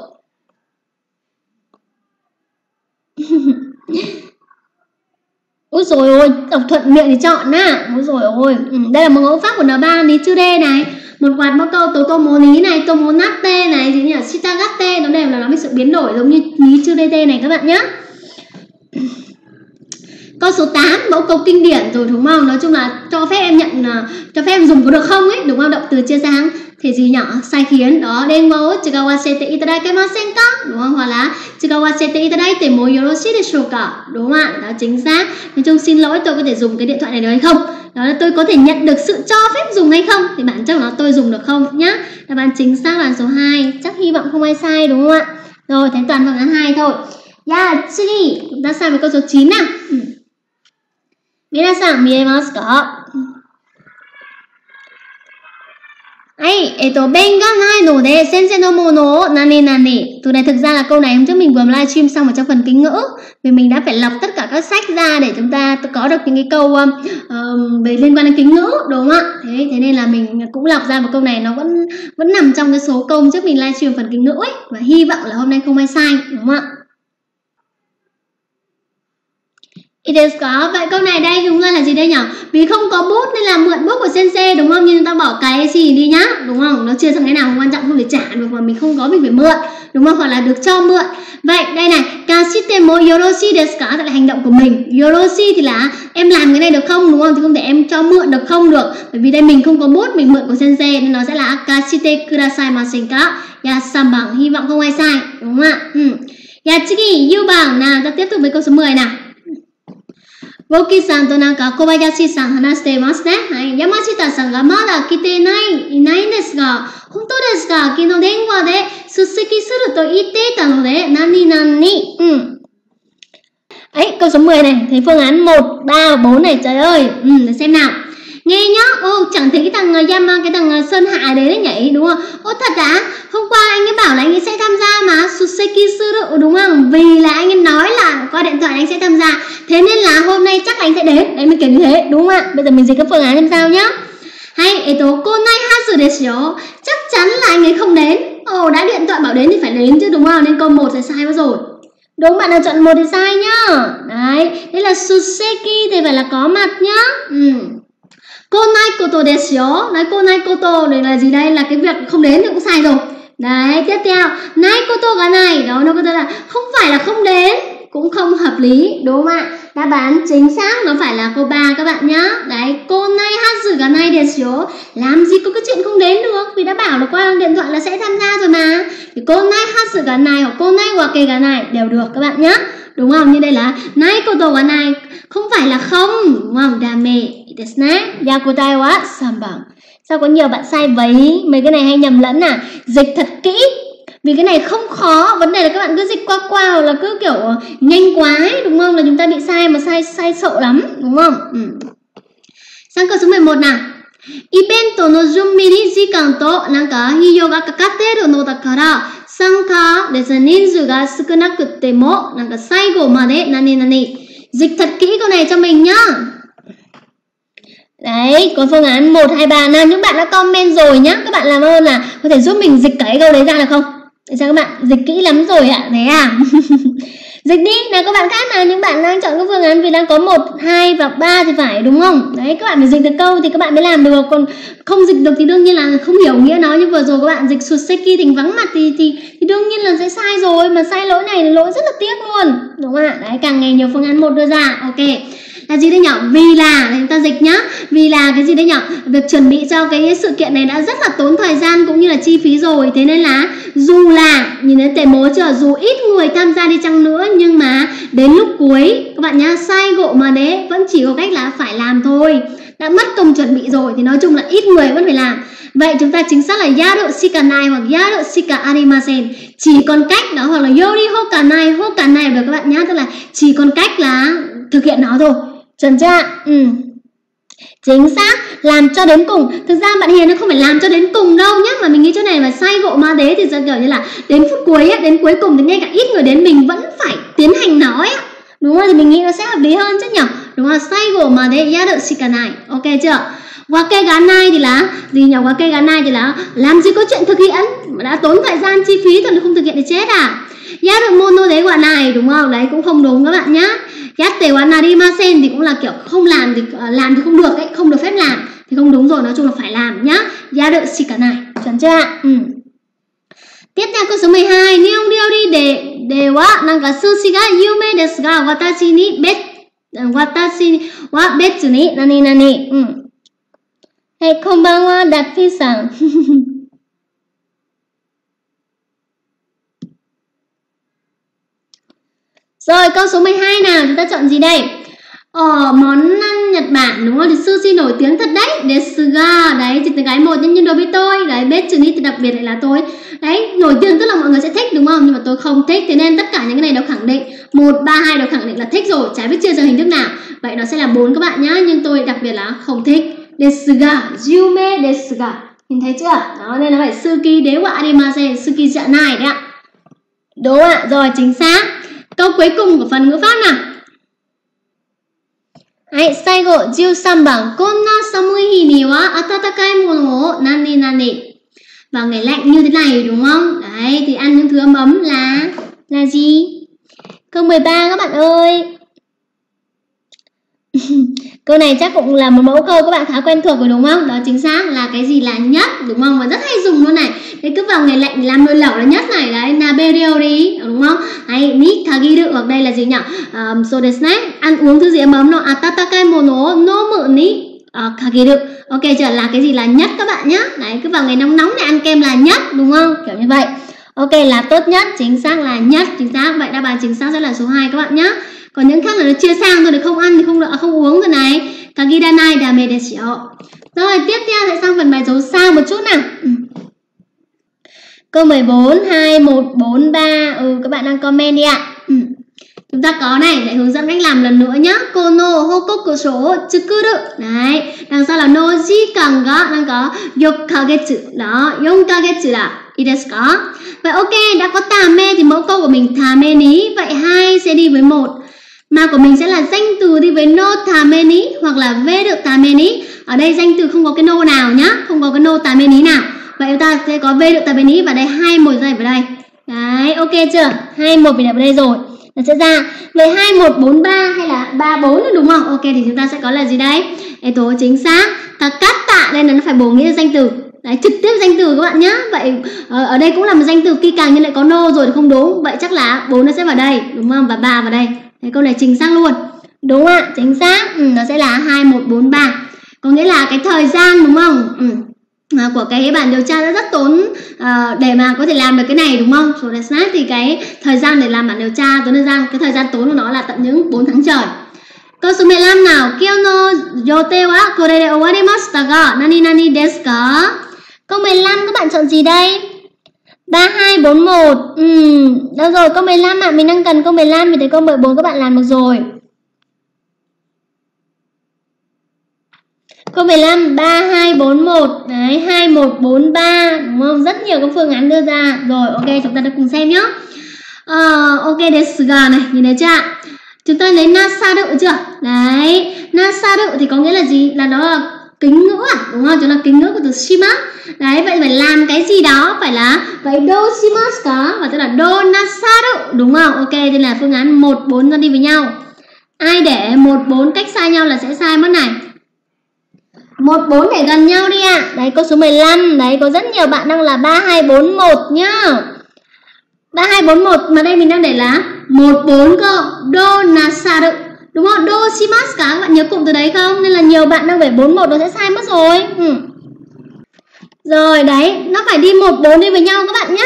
Úi dồi ôi, đọc thuận miệng thì chọn á. Úi dồi ôi. Ừ, đây là một mẫu pháp của N ba Nichurete này. Một quạt mẫu câu tố tomo ní này, tomo natte này, gì nhỉ? Shitagatte, nó đều là nó với sự biến đổi giống như Nichurete này các bạn nhé. Câu số tám, mẫu câu kinh điển rồi đúng không? Nói chung là cho phép em nhận, cho phép em dùng có được không ấy, đúng không? Động từ chia sang thế gì nhỏ sai khiến đó, đen mẫu chikawasete itadakemasen ka, đúng không? Hoặc là chikawasete itadaite mo yoroshii deshou ka, đúng không ạ? Đó chính xác. Nói chung xin lỗi, tôi có thể dùng cái điện thoại này được hay không? Đó là tôi có thể nhận được sự cho phép dùng hay không? Thì bản chất của nó tôi dùng được không nhá. Đáp án chính xác là số hai. Chắc hy vọng không ai sai đúng không ạ? Rồi, thế toàn phương án hai thôi. Yeah, chị, chúng ta sang với câu số chín nào. Minasan miemasu ka? Ấy, eto ben ga nai no de sensei no mono o nani nani. Từ này thực ra là câu này hôm trước mình vừa livestream xong ở trong phần kính ngữ. Vì mình đã phải lọc tất cả các sách ra để chúng ta có được những cái câu uh, về liên quan đến kính ngữ, đúng không ạ? Thế thế nên là mình cũng lọc ra một câu này nó vẫn vẫn nằm trong cái số câu hôm trước mình livestream phần kính ngữ ấy, và hy vọng là hôm nay không ai sai, đúng không ạ? It có. Vậy câu này đây chúng ta là gì đây nhỉ? Vì không có bút nên là mượn bút của sensei đúng không? Nhưng chúng ta bỏ cái gì đi nhá, đúng không? Nó chưa sang cái nào không quan trọng, không phải trả được mà mình không có, mình phải mượn, đúng không? Hoặc là được cho mượn. Vậy đây này, kashite mo yoroshi desu ka, tức là hành động của mình. Yoroshi thì là em làm cái này được không, đúng không? Thì không thể em cho mượn được không được. Bởi vì đây mình không có bút, mình mượn của sensei nên nó sẽ là kashite kudasai masen ka. Yasan bằng, hy vọng không ai sai, đúng không ạ? Ừ. Yachigi yu bằng nào, ta tiếp tục với câu số mười nào. Goki-san to nanka Kobayashi-san hanashite masu ne. Yamashita-san ga mada kite nai, inai desu ga, hontou desu ka? Kino denwa de susseki suru to itte ita no de nani nani. Ừ. Ấy, câu số mười này, thấy phương án một, ba, bốn này, trời ơi. Ừ, để xem nào. Nghe nhá, ô chẳng thấy cái thằng Yama, cái thằng Sơn Hạ đấy đấy nhảy, đúng không? Ô thật đã, hôm qua anh ấy bảo là anh ấy sẽ tham gia mà Suseki Suru, đúng không? Vì là anh ấy nói là qua điện thoại anh sẽ tham gia, thế nên là hôm nay chắc là anh sẽ đến. Đấy mình kiểu như thế, đúng không ạ? Bây giờ mình dịch các phương án làm sao nhá. Hay, eto konai hasu desho, chắc chắn là anh ấy không đến. Ồ, đã điện thoại bảo đến thì phải đến chứ, đúng không? Nên câu một là sai mất rồi. Đúng, bạn nào chọn một thì sai nhá. Đấy, đấy là Suseki thì phải là có mặt nhá. Ừ. Konai koto desu yo. Nói konai koto này là gì đây? Là cái việc không đến thì cũng sai rồi. Đấy, tiếp theo. Nai koto ga nai. Đó, nó có thể là không phải là không đến, cũng không hợp lý, đúng không ạ? Đáp án chính xác nó phải là câu ba các bạn nhá. Đấy, konai hazu ga nai desu yo. Làm gì có cái chuyện không đến được, vì đã bảo là qua điện thoại là sẽ tham gia rồi mà. Thì konai hazu ga nai hoặc konai wake ga nai đều được các bạn nhá. Đúng không? Như đây là nai koto ga nai, không phải là không, đúng không? Dame desu ne. Yakutai wa sanban. Sao có nhiều bạn sai vấy mấy cái này hay nhầm lẫn à? Dịch thật kỹ. Vì cái này không khó, vấn đề là các bạn cứ dịch qua qua hoặc là cứ kiểu nhanh quá ấy, đúng không? Là chúng ta bị sai mà sai sai sợ lắm, đúng không? Ừ. Sang câu số mười một nào. Evento no junbei ni jikan to nanka hiyo ga kakateru no dakara sanka desu ninzu ga sukunakute mo nanka saigo made nani nani. Dịch thật kỹ câu này cho mình nhá. Đấy, có phương án một, hai, ba nào. Những bạn đã comment rồi nhá, các bạn làm ơn là có thể giúp mình dịch cái câu đấy ra được không? Tại sao các bạn dịch kỹ lắm rồi ạ? Thế à? Dịch đi, nào các bạn khác nào. Những bạn đang chọn các phương án vì đang có một, hai và ba thì phải, đúng không? Đấy, các bạn phải dịch được câu thì các bạn mới làm được. Còn không dịch được thì đương nhiên là không hiểu nghĩa nó. Như vừa rồi các bạn dịch Suseki thành vắng mặt thì, thì thì đương nhiên là sẽ sai rồi. Mà sai lỗi này là lỗi rất là tiếc luôn, đúng không ạ? Đấy, càng ngày nhiều phương án một đưa ra. Ok, là gì đấy nhỉ? Vì là, chúng ta dịch nhá. Vì là cái gì đấy nhỉ? Việc chuẩn bị cho cái sự kiện này đã rất là tốn thời gian cũng như là chi phí rồi. Thế nên là dù là, nhìn thấy tề mố chưa? Dù ít người tham gia đi chăng nữa nhưng mà đến lúc cuối, các bạn nhá, sai gộ mà đấy vẫn chỉ có cách là phải làm thôi. Đã mất công chuẩn bị rồi thì nói chung là ít người vẫn phải làm. Vậy chúng ta chính xác là yaro shikanai hoặc yaro shika arimasen. Chỉ còn cách đó, hoặc là yori hokanai, hokanai được các bạn nhá. Tức là chỉ còn cách là thực hiện nó thôi. Chuẩn chưa? Ừ. Chính xác, làm cho đến cùng. Thực ra bạn Hiền nó không phải làm cho đến cùng đâu nhá, mà mình nghĩ chỗ này mà sai gộ ma đế thì kiểu như là đến phút cuối ấy, đến cuối cùng thì ngay cả ít người đến mình vẫn phải tiến hành nó ấy. Đúng không? Thì mình nghĩ nó sẽ hợp lý hơn chứ nhỉ? Đúng không? Sai gộ ma đế yaru shikanai. Ok chưa? Wake ga nai thì là gì nhỉ? Wake ga nai thì là làm gì có chuyện thực hiện, đã tốn thời gian chi phí rồi không thực hiện thì chết à? Yaru mono de wa nai, đúng không? Đấy cũng không đúng các bạn nhá. Yatte wa narimasen thì cũng là kiểu không làm thì làm thì không được ấy, không được phép làm thì không đúng rồi, nói chung là phải làm nhá. Yaru shikanai, chuẩn chưa ạ? Ừ. Tiếp theo câu số mười hai, Nihon ryori de de wa nanka sushi ga yume desu ga watashi ni bet watashi wa betsu ni nani nani. Ừ. Hey, konbanwa Daki-san. Rồi câu số mười hai nào, chúng ta chọn gì đây? Ờ, món ăn Nhật Bản đúng không? Thì sushi nổi tiếng thật đấy. Desuga, đấy, thì từ gái một nhân nhân đối với tôi. Đấy, Betsuni thì đặc biệt lại là tôi. Đấy, nổi tiếng tức là mọi người sẽ thích đúng không? Nhưng mà tôi không thích, thế nên tất cả những cái này đều khẳng định một, ba, hai đều khẳng định là thích rồi. Chả biết chia ra hình thức nào. Vậy nó sẽ là bốn các bạn nhá. Nhưng tôi đặc biệt là không thích. Desuga, Yume Desuga. Nhìn thấy chưa? Đó, nên nó phải Suki Dewa Arimasen, Suki Janai đấy ạ. Đúng ạ, rồi chính xác. Câu cuối cùng của phần ngữ pháp nào. Đấy, saigo mười ba, konna samui hi ni wa atatakai mono o nani nani. Vào ngày lạnh như thế này đúng không? Đấy, thì ăn những thứ ấm ấm là là gì? Câu mười ba các bạn ơi. Câu này chắc cũng là một mẫu câu các bạn khá quen thuộc rồi đúng không? Đó chính xác là cái gì là nhất đúng không? Và rất hay dùng luôn này. Đấy, cứ vào ngày lạnh làm nồi lẩu là nhất này. Đấy, naberio đi đúng không? Hay ni kagiru ở đây là gì nhỉ? Um, so desu ne, ăn uống thứ gì ấm ấm nó atatakai mono no mu ni kagiru. Ok chưa? Là cái gì là nhất các bạn nhé. Đấy, cứ vào ngày nóng nóng này ăn kem là nhất đúng không? Kiểu như vậy. Ok là tốt nhất, chính xác là nhất, chính xác. Vậy đáp án chính xác sẽ là số hai các bạn nhé. Còn những khác là nó chia sang rồi, không ăn thì không được, không uống rồi này. Kagiranai dame desu yo. Rồi tiếp theo lại sang phần bài dấu sao một chút nào. Câu mười bốn, hai, một, bốn, ba. Ừ, các bạn đang comment đi ạ. Ừ. Chúng ta có này, lại hướng dẫn cách làm lần nữa nhá. Kono hokoku shou tsukuru. Đấy, đằng sau là no jikan ga, đang có yo kagetsu. Đó, yo kagetsu là idesuka. Vậy ok, đã có tame thì mẫu câu của mình tame ni. Vậy hai sẽ đi với một. Mà của mình sẽ là danh từ đi với no tameni hoặc là veru tameni. Ở đây danh từ không có cái no nào nhá, không có cái no tameni nào. Vậy chúng ta sẽ có veru tameni và đây hai một giây vào đây. Đấy, ok chưa? Hai một mình đặt vào đây rồi. Nó sẽ ra về hai một bốn ba hay là ba bốn đúng không? Ok thì chúng ta sẽ có là gì đấy? Ê tố chính xác. Ta cắt tạ đây là nó phải bổ nghĩa danh từ. Đấy, trực tiếp danh từ các bạn nhá. Vậy ở đây cũng là một danh từ kỳ càng nhưng lại có no rồi thì không đúng. Vậy chắc là bốn nó sẽ vào đây đúng không? Và ba vào đây. Đấy, câu này chính xác luôn. Đúng ạ, à, chính xác. Ừ, nó sẽ là hai, một, bốn, ba. Có nghĩa là cái thời gian đúng không? Ừ. À, của cái bản điều tra đã rất tốn à, để mà có thể làm được cái này đúng không? Số đề sát thì cái thời gian để làm bản điều tra tốn thời gian, cái thời gian tốn của nó là tận những bốn tháng trời. Câu số mười lăm nào. Kyono yote wa kore de owarimashita ga nani nani desu ka? Câu mười lăm các bạn chọn gì đây? ba, hai, bốn, một. Ừ, đâu rồi, câu mười lăm ạ, à. Mình đang cần câu mười lăm vì thấy câu mười bốn các bạn làm được rồi. Câu mười lăm, ba, hai, bốn, một. Đấy, hai, một, bốn, ba. Đúng không? Rất nhiều các phương án đưa ra. Rồi, ok, chúng ta đã cùng xem nhá. uh, Ok, desu ga này, nhìn thấy chưa ạ? Chúng ta lấy nasaru chưa? Đấy, nasaru thì có nghĩa là gì? Là đó là kính ngữ à, đúng không? Chứ là kính ngữ của từ shima. Đấy, vậy phải làm cái gì đó phải là vậy do shimasu ka và tức là do nasaru đúng không? Ok, đây là phương án một, bốn ra đi với nhau. Ai để một, bốn cách xa nhau là sẽ sai mất này. một, bốn để gần nhau đi ạ. À. Đấy, câu số mười lăm, đấy có rất nhiều bạn đang là ba, hai, bốn, một nhá. ba, hai, bốn, một mà đây mình đang để là một, bốn cơ, do nasaru. Đúng không? Do shimasu ka các bạn nhớ cụm từ đấy không? Nên là nhiều bạn đang phải bốn, một nó sẽ sai mất rồi. Ừ. Rồi đấy, nó phải đi một, bốn đi với nhau các bạn nhá.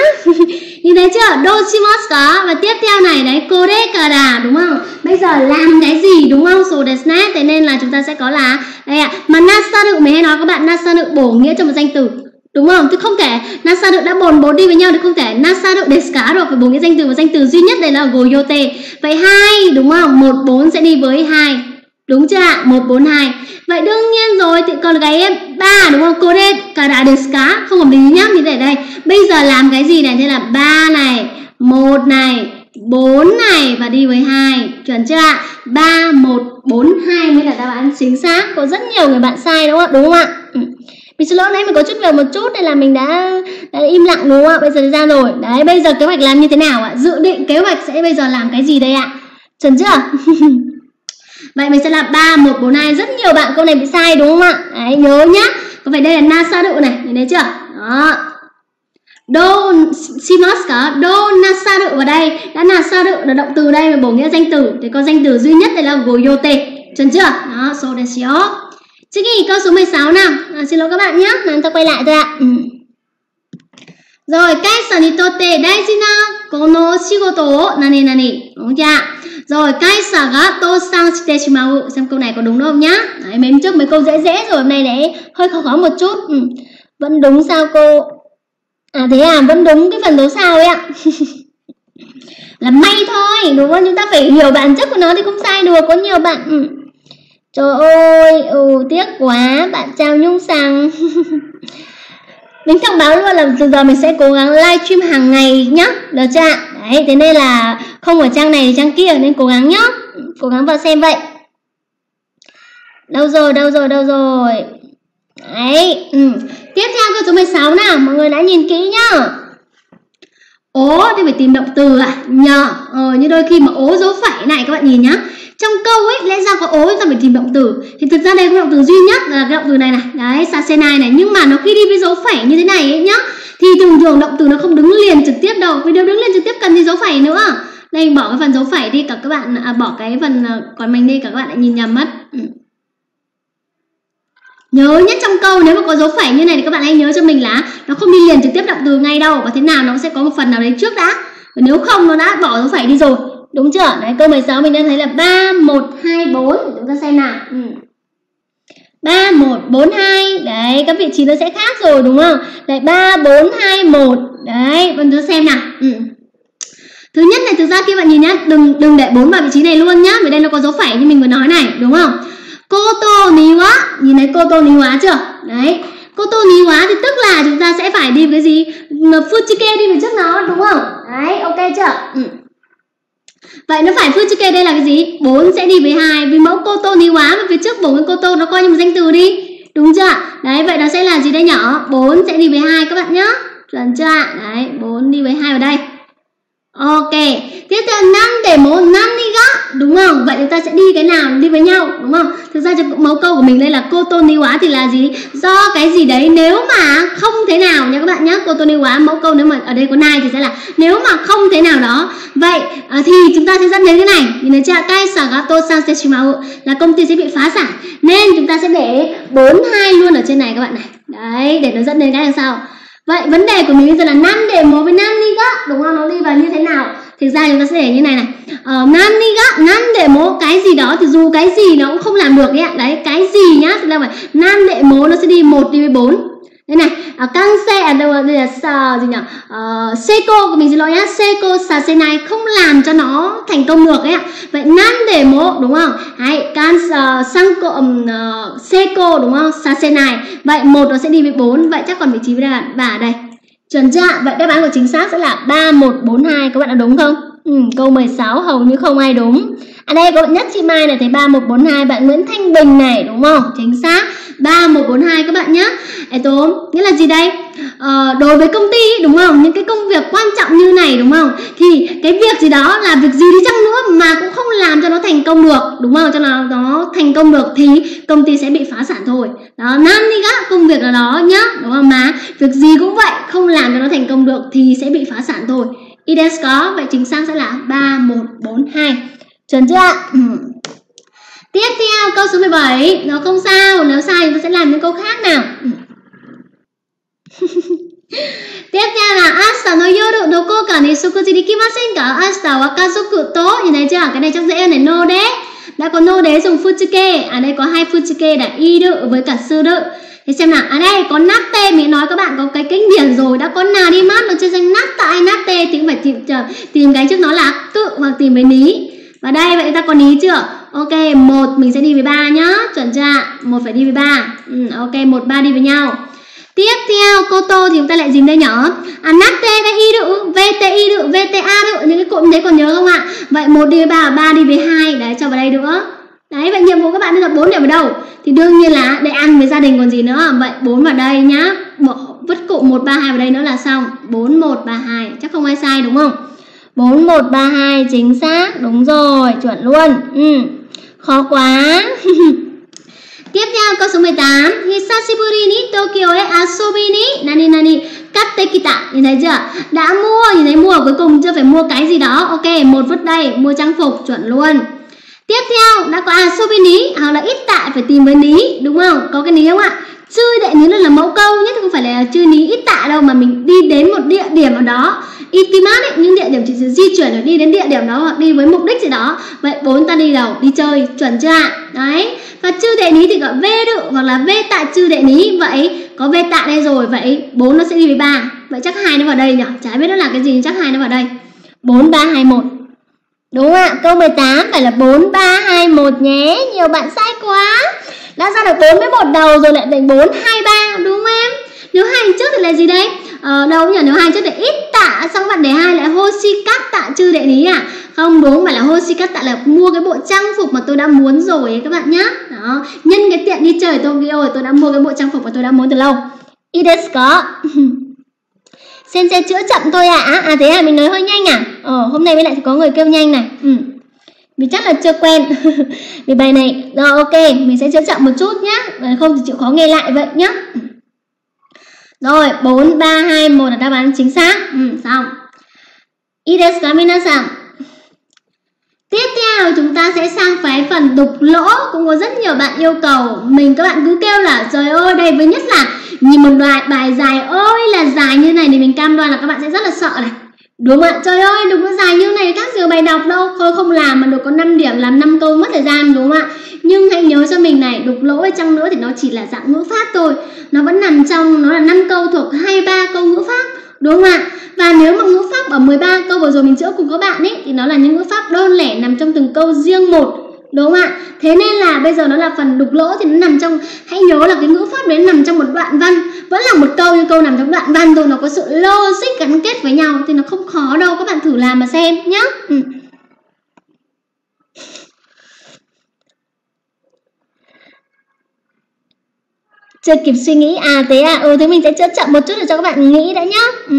Nhìn thấy chưa? Do shimasu ka và tiếp theo này đấy, kore kara đúng không? Bây giờ làm cái gì đúng không? So desu ne. Thế nên là chúng ta sẽ có là đây ạ. À, mà nasaru mình hay nói các bạn nasaru bổ nghĩa cho một danh từ. Đúng không? Chứ không thể nasaru đã bốn bốn đi với nhau thì không thể nasaru desu ka rồi, phải bổ nghĩa danh từ và danh từ duy nhất đây là goyote. Vậy hai đúng không? một, bốn sẽ đi với hai. Đúng chưa ạ? một, bốn, hai. Vậy đương nhiên rồi thì còn cái ba đúng không? Kore kara desu ka không hợp lý nhá, mình để đây. Bây giờ làm cái gì này? Thế là ba này, một này, bốn này và đi với hai. Chuẩn chưa ạ? ba, một, bốn, hai mới là đáp án chính xác. Có rất nhiều người bạn sai đúng không? Đúng không ạ? Ừ. Mình xin lỗi nãy mình có chút việc một chút nên là mình đã, đã im lặng đúng không ạ? Bây giờ ra rồi. Đấy, bây giờ kế hoạch làm như thế nào ạ? Dự định kế hoạch sẽ bây giờ làm cái gì đây ạ? Chuẩn chưa? Vậy mình sẽ là ba, một, bốn, hai. Rất nhiều bạn câu này bị sai đúng không ạ? Đấy, nhớ nhá. Có phải đây là nasaru này, nhìn thấy chưa? Đó. Do shimasu ka, do nasaru vào đây. Đã nasaru là động từ đây mà bổ nghĩa danh từ. Thì có danh từ duy nhất đây là goyote. Chuẩn chưa? Đó, so desu yo. Trước khi câu số mười sáu nào. À, xin lỗi các bạn nhé, chúng ta quay lại thôi ạ. Ừ. Rồi, kaisa ni totte daiji na kono shigoto wo nani nani. Đúng chưa ạ? Rồi, kaisa ga tosan shite shimau. Xem câu này có đúng không nhá. Đấy, mấy hôm trước mấy câu dễ dễ rồi, hôm nay đấy hơi khó khó một chút. Ừ. Vẫn đúng sao cô? À thế à, vẫn đúng cái phần đấu sao ấy ạ. Là may thôi, đúng không? Chúng ta phải hiểu bản chất của nó thì không sai được. Có nhiều bạn... Ừ. Trời ơi, ừ, tiếc quá, bạn Trao Nhung Sang. Mình thông báo luôn là từ giờ mình sẽ cố gắng livestream hàng ngày nhá, được chưa ạ? Đấy, thế nên là không ở trang này thì trang kia nên cố gắng nhá, cố gắng vào xem vậy. Đâu rồi, đâu rồi, đâu rồi. Đấy, ừ. Tiếp theo câu số mười sáu nào, mọi người đã nhìn kỹ nhá. Ố thì phải tìm động từ ạ, à? Nhờ, ờ, như đôi khi mà ố dấu phẩy này các bạn nhìn nhá. Trong câu ấy lẽ ra có ố chúng ta phải tìm động từ, thì thực ra đây có động từ duy nhất là cái động từ này này, đấy sasenai này, nhưng mà nó khi đi với dấu phẩy như thế này ấy nhá, thì thường thường động từ nó không đứng liền trực tiếp đâu, vì nếu đứng liền trực tiếp cần gì dấu phẩy nữa. Đây bỏ cái phần dấu phẩy đi cả các bạn, à, bỏ cái phần còn mình đi cả các bạn lại nhìn nhầm mất. Ừ. Nhớ nhất trong câu nếu mà có dấu phẩy như này thì các bạn hãy nhớ cho mình là nó không đi liền trực tiếp động từ ngay đâu, và thế nào nó sẽ có một phần nào đấy trước đã. Nếu không nó đã bỏ dấu phẩy đi rồi. Đúng chưa? Đấy, câu mười sáu mình đang thấy là ba, một, hai, bốn. Chúng ta xem nào. Ừ. ba, một, bốn, hai. Đấy, các vị trí nó sẽ khác rồi đúng không? Đấy, ba, bốn, hai, một. Đấy, chúng ta xem nào. Ừ. Thứ nhất này, thực ra khi bạn nhìn nhá, đừng đừng để bốn vào vị trí này luôn nhá, vì đây nó có dấu phẩy như mình vừa nói này, đúng không? Koto ni wa, nhìn thấy koto ni wa chưa? Đấy, koto ni wa thì tức là chúng ta sẽ phải đi cái gì? Fuchike đi về trước nó, đúng không? Đấy, ok chưa? Ừ. Vậy nó phải Fuchike đây là cái gì? bốn sẽ đi với hai, vì mẫu koto ni wa mà phía trước bổ cái koto nó coi như một danh từ đi, đúng chưa? Đấy, vậy nó sẽ là gì đây nhỏ? bốn sẽ đi với hai các bạn nhá. Chuẩn chưa ạ? Đấy, bốn đi với hai vào đây. Ok, tiếp theo năm để mẫu năm đi góc, đúng không? Vậy chúng ta sẽ đi cái nào đi với nhau, đúng không? Thực ra mẫu câu của mình đây là koto ni wa thì là gì? Do cái gì đấy nếu mà không thế nào nha các bạn nhé. Koto ni wa mẫu câu nếu mà ở đây có nai thì sẽ là nếu mà không thế nào đó. Vậy à, thì chúng ta sẽ dẫn đến cái này, nhìn thấy chưa? Kai sagato san seshimau là công ty sẽ bị phá sản, nên chúng ta sẽ để bốn, hai luôn ở trên này các bạn này. Đấy, để nó dẫn đến cái đằng sau. Vậy vấn đề của mình bây giờ là năm để mối với năm đi góc, đúng không? Nó đi vào như thế nào? Thực ra chúng ta sẽ để như này này, ờ, năm đi góc, năm để mối cái gì đó thì dù cái gì nó cũng không làm được ấy ạ. Đấy, cái gì nhá, thực ra phải năm để mối nó sẽ đi một đi với bốn. Đây này, ở căng xe ở đâu đây là uh, gì nhỉ? Uh, Seiko của mình xin lỗi nhá, Seiko Sasenai không làm cho nó thành công được ấy ạ. Vậy năm để mộ đúng không? Hay can uh, Sanko um, uh, Seiko đúng không? Sasenai. Vậy một nó sẽ đi với bốn, vậy chắc còn vị trí với bạn bà đây. Chuẩn chưa? Vậy đáp án của chính xác sẽ là ba, một, bốn, hai. Các bạn đã đúng không? Ừ, câu mười sáu hầu như không ai đúng. À đây có nhất chị Mai này thấy ba, một, bốn, hai, bạn Nguyễn Thanh Bình này đúng không? Chính xác. ba, một, bốn, hai các bạn nhé. Eto nghĩa là gì đây? Ờ, đối với công ty đúng không? Những cái công việc quan trọng như này đúng không? Thì cái việc gì đó là việc gì đi chăng nữa mà cũng không làm cho nó thành công được, đúng không? Cho nó nó thành công được thì công ty sẽ bị phá sản thôi. Đó, nan đi các công việc là đó nhá, đúng không? Mà việc gì cũng vậy, không làm cho nó thành công được thì sẽ bị phá sản thôi. Ides có, vậy chính xác sẽ là ba, một, bốn, hai. Chuẩn chưa ạ? Ừ. Tiếp theo câu số mười bảy, nó không sao, nếu sai chúng ta sẽ làm những câu khác nào. Ừ. Tiếp theo là Asta no yoru doko ka ni sokuji dekimasen ka? Asta wa kazoku to, nhìn thấy chưa? Cái này chắc dễ hơn này, no de. Đã có no de dùng fuchike, ở à, đây có hai fuchike là iru với cả suru. Thế xem nào, ở à đây có natte, mình nói các bạn có cái kinh điển rồi, đã có narimasu nó trên danh natte hay natte thì cũng phải tìm tìm cái trước nó là tự hoặc tìm với ní. Và đây vậy ta có ní chưa? Ok, một mình sẽ đi với ba nhá, chuẩn chưa? Một phải đi với ba. Ừ, ok, một ba đi với nhau. Tiếp theo koto thì chúng ta lại dính đây nhỏ. À, natte cái i đự, vt i đự, vta đự, những cái cụm đấy còn nhớ không ạ? Vậy một đi với ba, ba đi với hai, đấy cho vào đây nữa. Đấy, vậy nhiệm vụ các bạn bây giờ bốn để vào đâu? Thì đương nhiên là để ăn với gia đình còn gì nữa. Vậy bốn vào đây nhá. Bỏ vứt cụm một, ba, hai vào đây nữa là xong. bốn, một, ba, hai, chắc không ai sai đúng không? bốn, một, ba, hai chính xác, đúng rồi, chuẩn luôn. Ừ. Khó quá. Tiếp theo câu số mười tám, Hisashiburi ni Tokyo e asobi ni nani nani katte kita. Nhìn thấy chưa? Đã mua, nhìn thấy mua cuối cùng chưa phải mua cái gì đó. Ok, một vứt đây, mua trang phục, chuẩn luôn. Tiếp theo đã có asobi ni, hoặc là ít tại phải tìm với ní, đúng không? Có cái ní không ạ? Chư đệ ní là mẫu câu nhất, không phải là chư ní ít tạ đâu, mà mình đi đến một địa điểm ở đó. Itimat ấy, những địa điểm chỉ di chuyển rồi đi đến địa điểm đó hoặc đi với mục đích gì đó. Vậy bốn ta đi đầu đi chơi, chuẩn chưa ạ? Đấy. Và chư đệ ní thì gọi vê đự hoặc là vê tạ chư đệ ní. Vậy có vê tạ đây rồi, vậy bốn nó sẽ đi với ba. Vậy chắc hai nó vào đây nhỉ? Chả biết nó là cái gì, chắc hai nó vào đây. bốn, ba, hai, một. Đúng ạ, câu mười tám phải là bốn, ba, hai, một nhé. Nhiều bạn sai quá. Đã ra được bốn với một đầu rồi lại thành bốn, hai, ba đúng không em? Nếu hai trước thì là gì đấy? Ờ, đâu nhỉ? Nếu hai trước thì ít tạ, xong bạn để hai lại hoshikatta tạ chư đệ ní à? Không đúng, phải là hoshikatta tạ là mua cái bộ trang phục mà tôi đã muốn rồi ấy, các bạn nhá. Đó, nhân cái tiện đi chơi ở Tokyo tôi đã mua cái bộ trang phục mà tôi đã muốn từ lâu. Ides có. Xem xe chữa chậm thôi ạ. À. À thế à, mình nói hơi nhanh à? Ờ, hôm nay mới lại có người kêu nhanh này. Ừ. Mình chắc là chưa quen vì bài này. Rồi ok, mình sẽ chữa chậm một chút nhé, không thì chịu khó nghe lại vậy nhé. Rồi, bốn, ba, hai, một là đáp án chính xác. Ừ, xong. Ideska minasan. Tiếp theo chúng ta sẽ sang cái phần đục lỗ. Cũng có rất nhiều bạn yêu cầu mình, các bạn cứ kêu là trời ơi đây, với nhất là nhìn một đoạn bài dài ơi là dài như này thì mình cam đoan là các bạn sẽ rất là sợ này. Đúng không ạ? Trời ơi, đúng nó dài như này, các giờ bài đọc đâu, thôi không làm mà được có năm điểm, làm năm câu mất thời gian đúng không ạ? Nhưng hãy nhớ cho mình này, đục lỗ ở trong nữa thì nó chỉ là dạng ngữ pháp thôi. Nó vẫn nằm trong, nó là năm câu thuộc hai mươi ba câu ngữ pháp. Đúng không ạ? Và nếu mà ngữ pháp ở mười ba câu vừa rồi mình chữa cùng các bạn ấy, thì nó là những ngữ pháp đơn lẻ nằm trong từng câu riêng một. Đúng không ạ? Thế nên là bây giờ nó là phần đục lỗ thì nó nằm trong, hãy nhớ là cái ngữ pháp đấy nằm trong một đoạn văn. Vẫn là một câu nhưng câu nằm trong đoạn văn thôi, nó có sự logic gắn kết với nhau thì nó không khó đâu, các bạn thử làm mà xem nhá. Ừ. Chưa kịp suy nghĩ à, thế à, ừ thế mình sẽ chữa chậm một chút để cho các bạn nghĩ đã nhá. Ừ.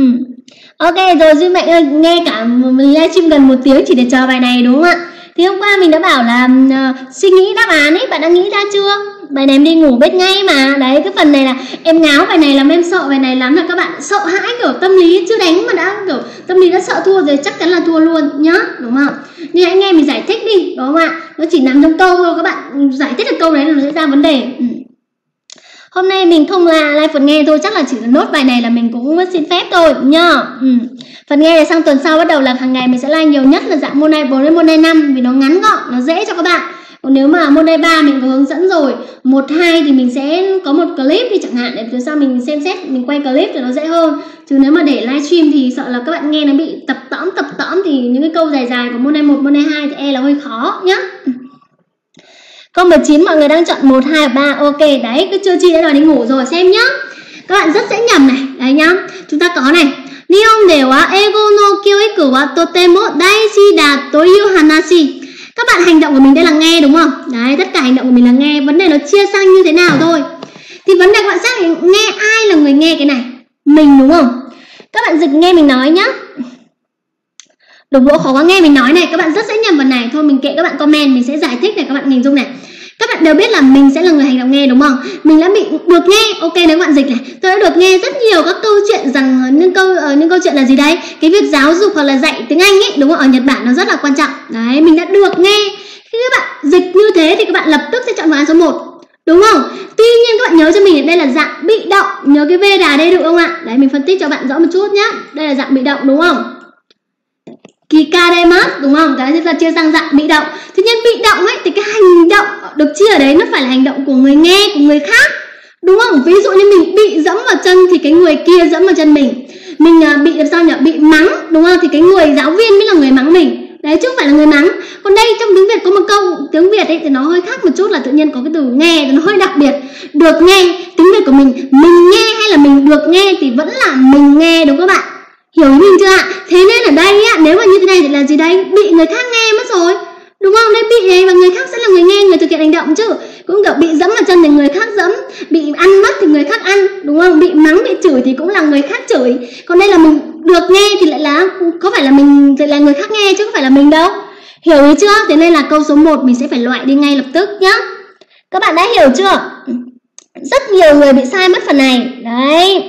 Ok rồi, Duy Mạnh ơi, nghe cả mình livestream gần một tiếng chỉ để chờ bài này đúng không ạ? Thì hôm qua mình đã bảo là uh, suy nghĩ đáp án ấy, bạn đã nghĩ ra chưa? Bài này em đi ngủ biết ngay mà. Đấy, cái phần này là em ngáo bài này làm em sợ bài này lắm, là các bạn sợ hãi kiểu tâm lý chưa đánh mà đã kiểu tâm lý đã sợ thua rồi, chắc chắn là thua luôn nhá, đúng không? Nhưng hãy nghe mình giải thích đi, đúng không ạ? Nó chỉ nằm trong câu thôi, các bạn giải thích được câu đấy là nó sẽ ra vấn đề. Ừ. Hôm nay mình không là live phần nghe thôi, chắc là chỉ là nốt bài này là mình cũng xin phép thôi nhá. Ừ. Phần nghe là sang tuần sau bắt đầu làm hàng ngày, mình sẽ live nhiều nhất là dạng môn này bốn đến môn này năm vì nó ngắn gọn, nó dễ cho các bạn. Còn nếu mà môn này ba mình có hướng dẫn rồi, một, hai thì mình sẽ có một clip đi chẳng hạn, để từ sau mình xem xét mình quay clip thì nó dễ hơn. Chứ nếu mà để livestream thì sợ là các bạn nghe nó bị tập tõm tập tõm thì những cái câu dài dài của môn này một, môn này hai thì e là hơi khó nhá. Câu mười chín mọi người đang chọn một, hai, ba. Ok, đấy, cứ chưa chi đã đòi đi ngủ rồi xem nhá. Các bạn rất dễ nhầm này. Đấy nhá, chúng ta có này, Nihon de wa ego no kyoiku wa totemo daiji da toyu hanashi. Các bạn hành động của mình đây là nghe đúng không? Đấy, tất cả hành động của mình là nghe. Vấn đề nó chia sang như thế nào thôi. Thì vấn đề các bạn xác định nghe ai là người nghe cái này? Mình đúng không? Các bạn dịch nghe mình nói nhá. Đục lỗ khó quá, nghe mình nói này, các bạn rất dễ nhầm vào này. Thôi mình kệ các bạn comment, mình sẽ giải thích này, các bạn hình dung này. Các bạn đều biết là mình sẽ là người hành động nghe đúng không? Mình đã bị được nghe, ok đấy các bạn dịch này. Tôi đã được nghe rất nhiều các câu chuyện rằng những câu uh, những câu chuyện là gì đấy? Cái việc giáo dục hoặc là dạy tiếng Anh ấy, đúng không? Ở Nhật Bản nó rất là quan trọng. Đấy, mình đã được nghe. Khi các bạn dịch như thế thì các bạn lập tức sẽ chọn phương án số một. Đúng không? Tuy nhiên các bạn nhớ cho mình đây là dạng bị động, nhớ cái V đà đây được không ạ? Đấy, mình phân tích cho bạn rõ một chút nhá. Đây là dạng bị động đúng không? Kikademasu đúng không? Cái là chia sang dạng bị động. Thế nhưng bị động ấy thì cái hành động được chia ở đấy nó phải là hành động của người nghe, của người khác. Đúng không? Ví dụ như mình bị dẫm vào chân thì cái người kia dẫm vào chân mình. Mình bị làm sao nhỉ? Bị mắng đúng không? Thì cái người giáo viên mới là người mắng mình. Đấy chứ không phải là người mắng. Còn đây trong tiếng Việt có một câu tiếng Việt ấy thì nó hơi khác một chút, là tự nhiên có cái từ nghe nó hơi đặc biệt. Được nghe, tiếng Việt của mình, mình nghe hay là mình được nghe thì vẫn là mình nghe đúng không các bạn? Hiểu ý mình chưa ạ? Thế nên ở đây á, nếu mà như thế này thì là gì đấy? Bị người khác nghe mất rồi. Đúng không? Đấy bị này và người khác sẽ là người nghe, người thực hiện hành động chứ. Cũng kiểu bị dẫm vào chân thì người khác dẫm, bị ăn mất thì người khác ăn, đúng không? Bị mắng, bị chửi thì cũng là người khác chửi. Còn đây là mình được nghe thì lại là có phải là mình là người khác nghe chứ không phải là mình đâu. Hiểu ý chưa? Thế nên là câu số một mình sẽ phải loại đi ngay lập tức nhá. Các bạn đã hiểu chưa? Rất nhiều người bị sai mất phần này. Đấy.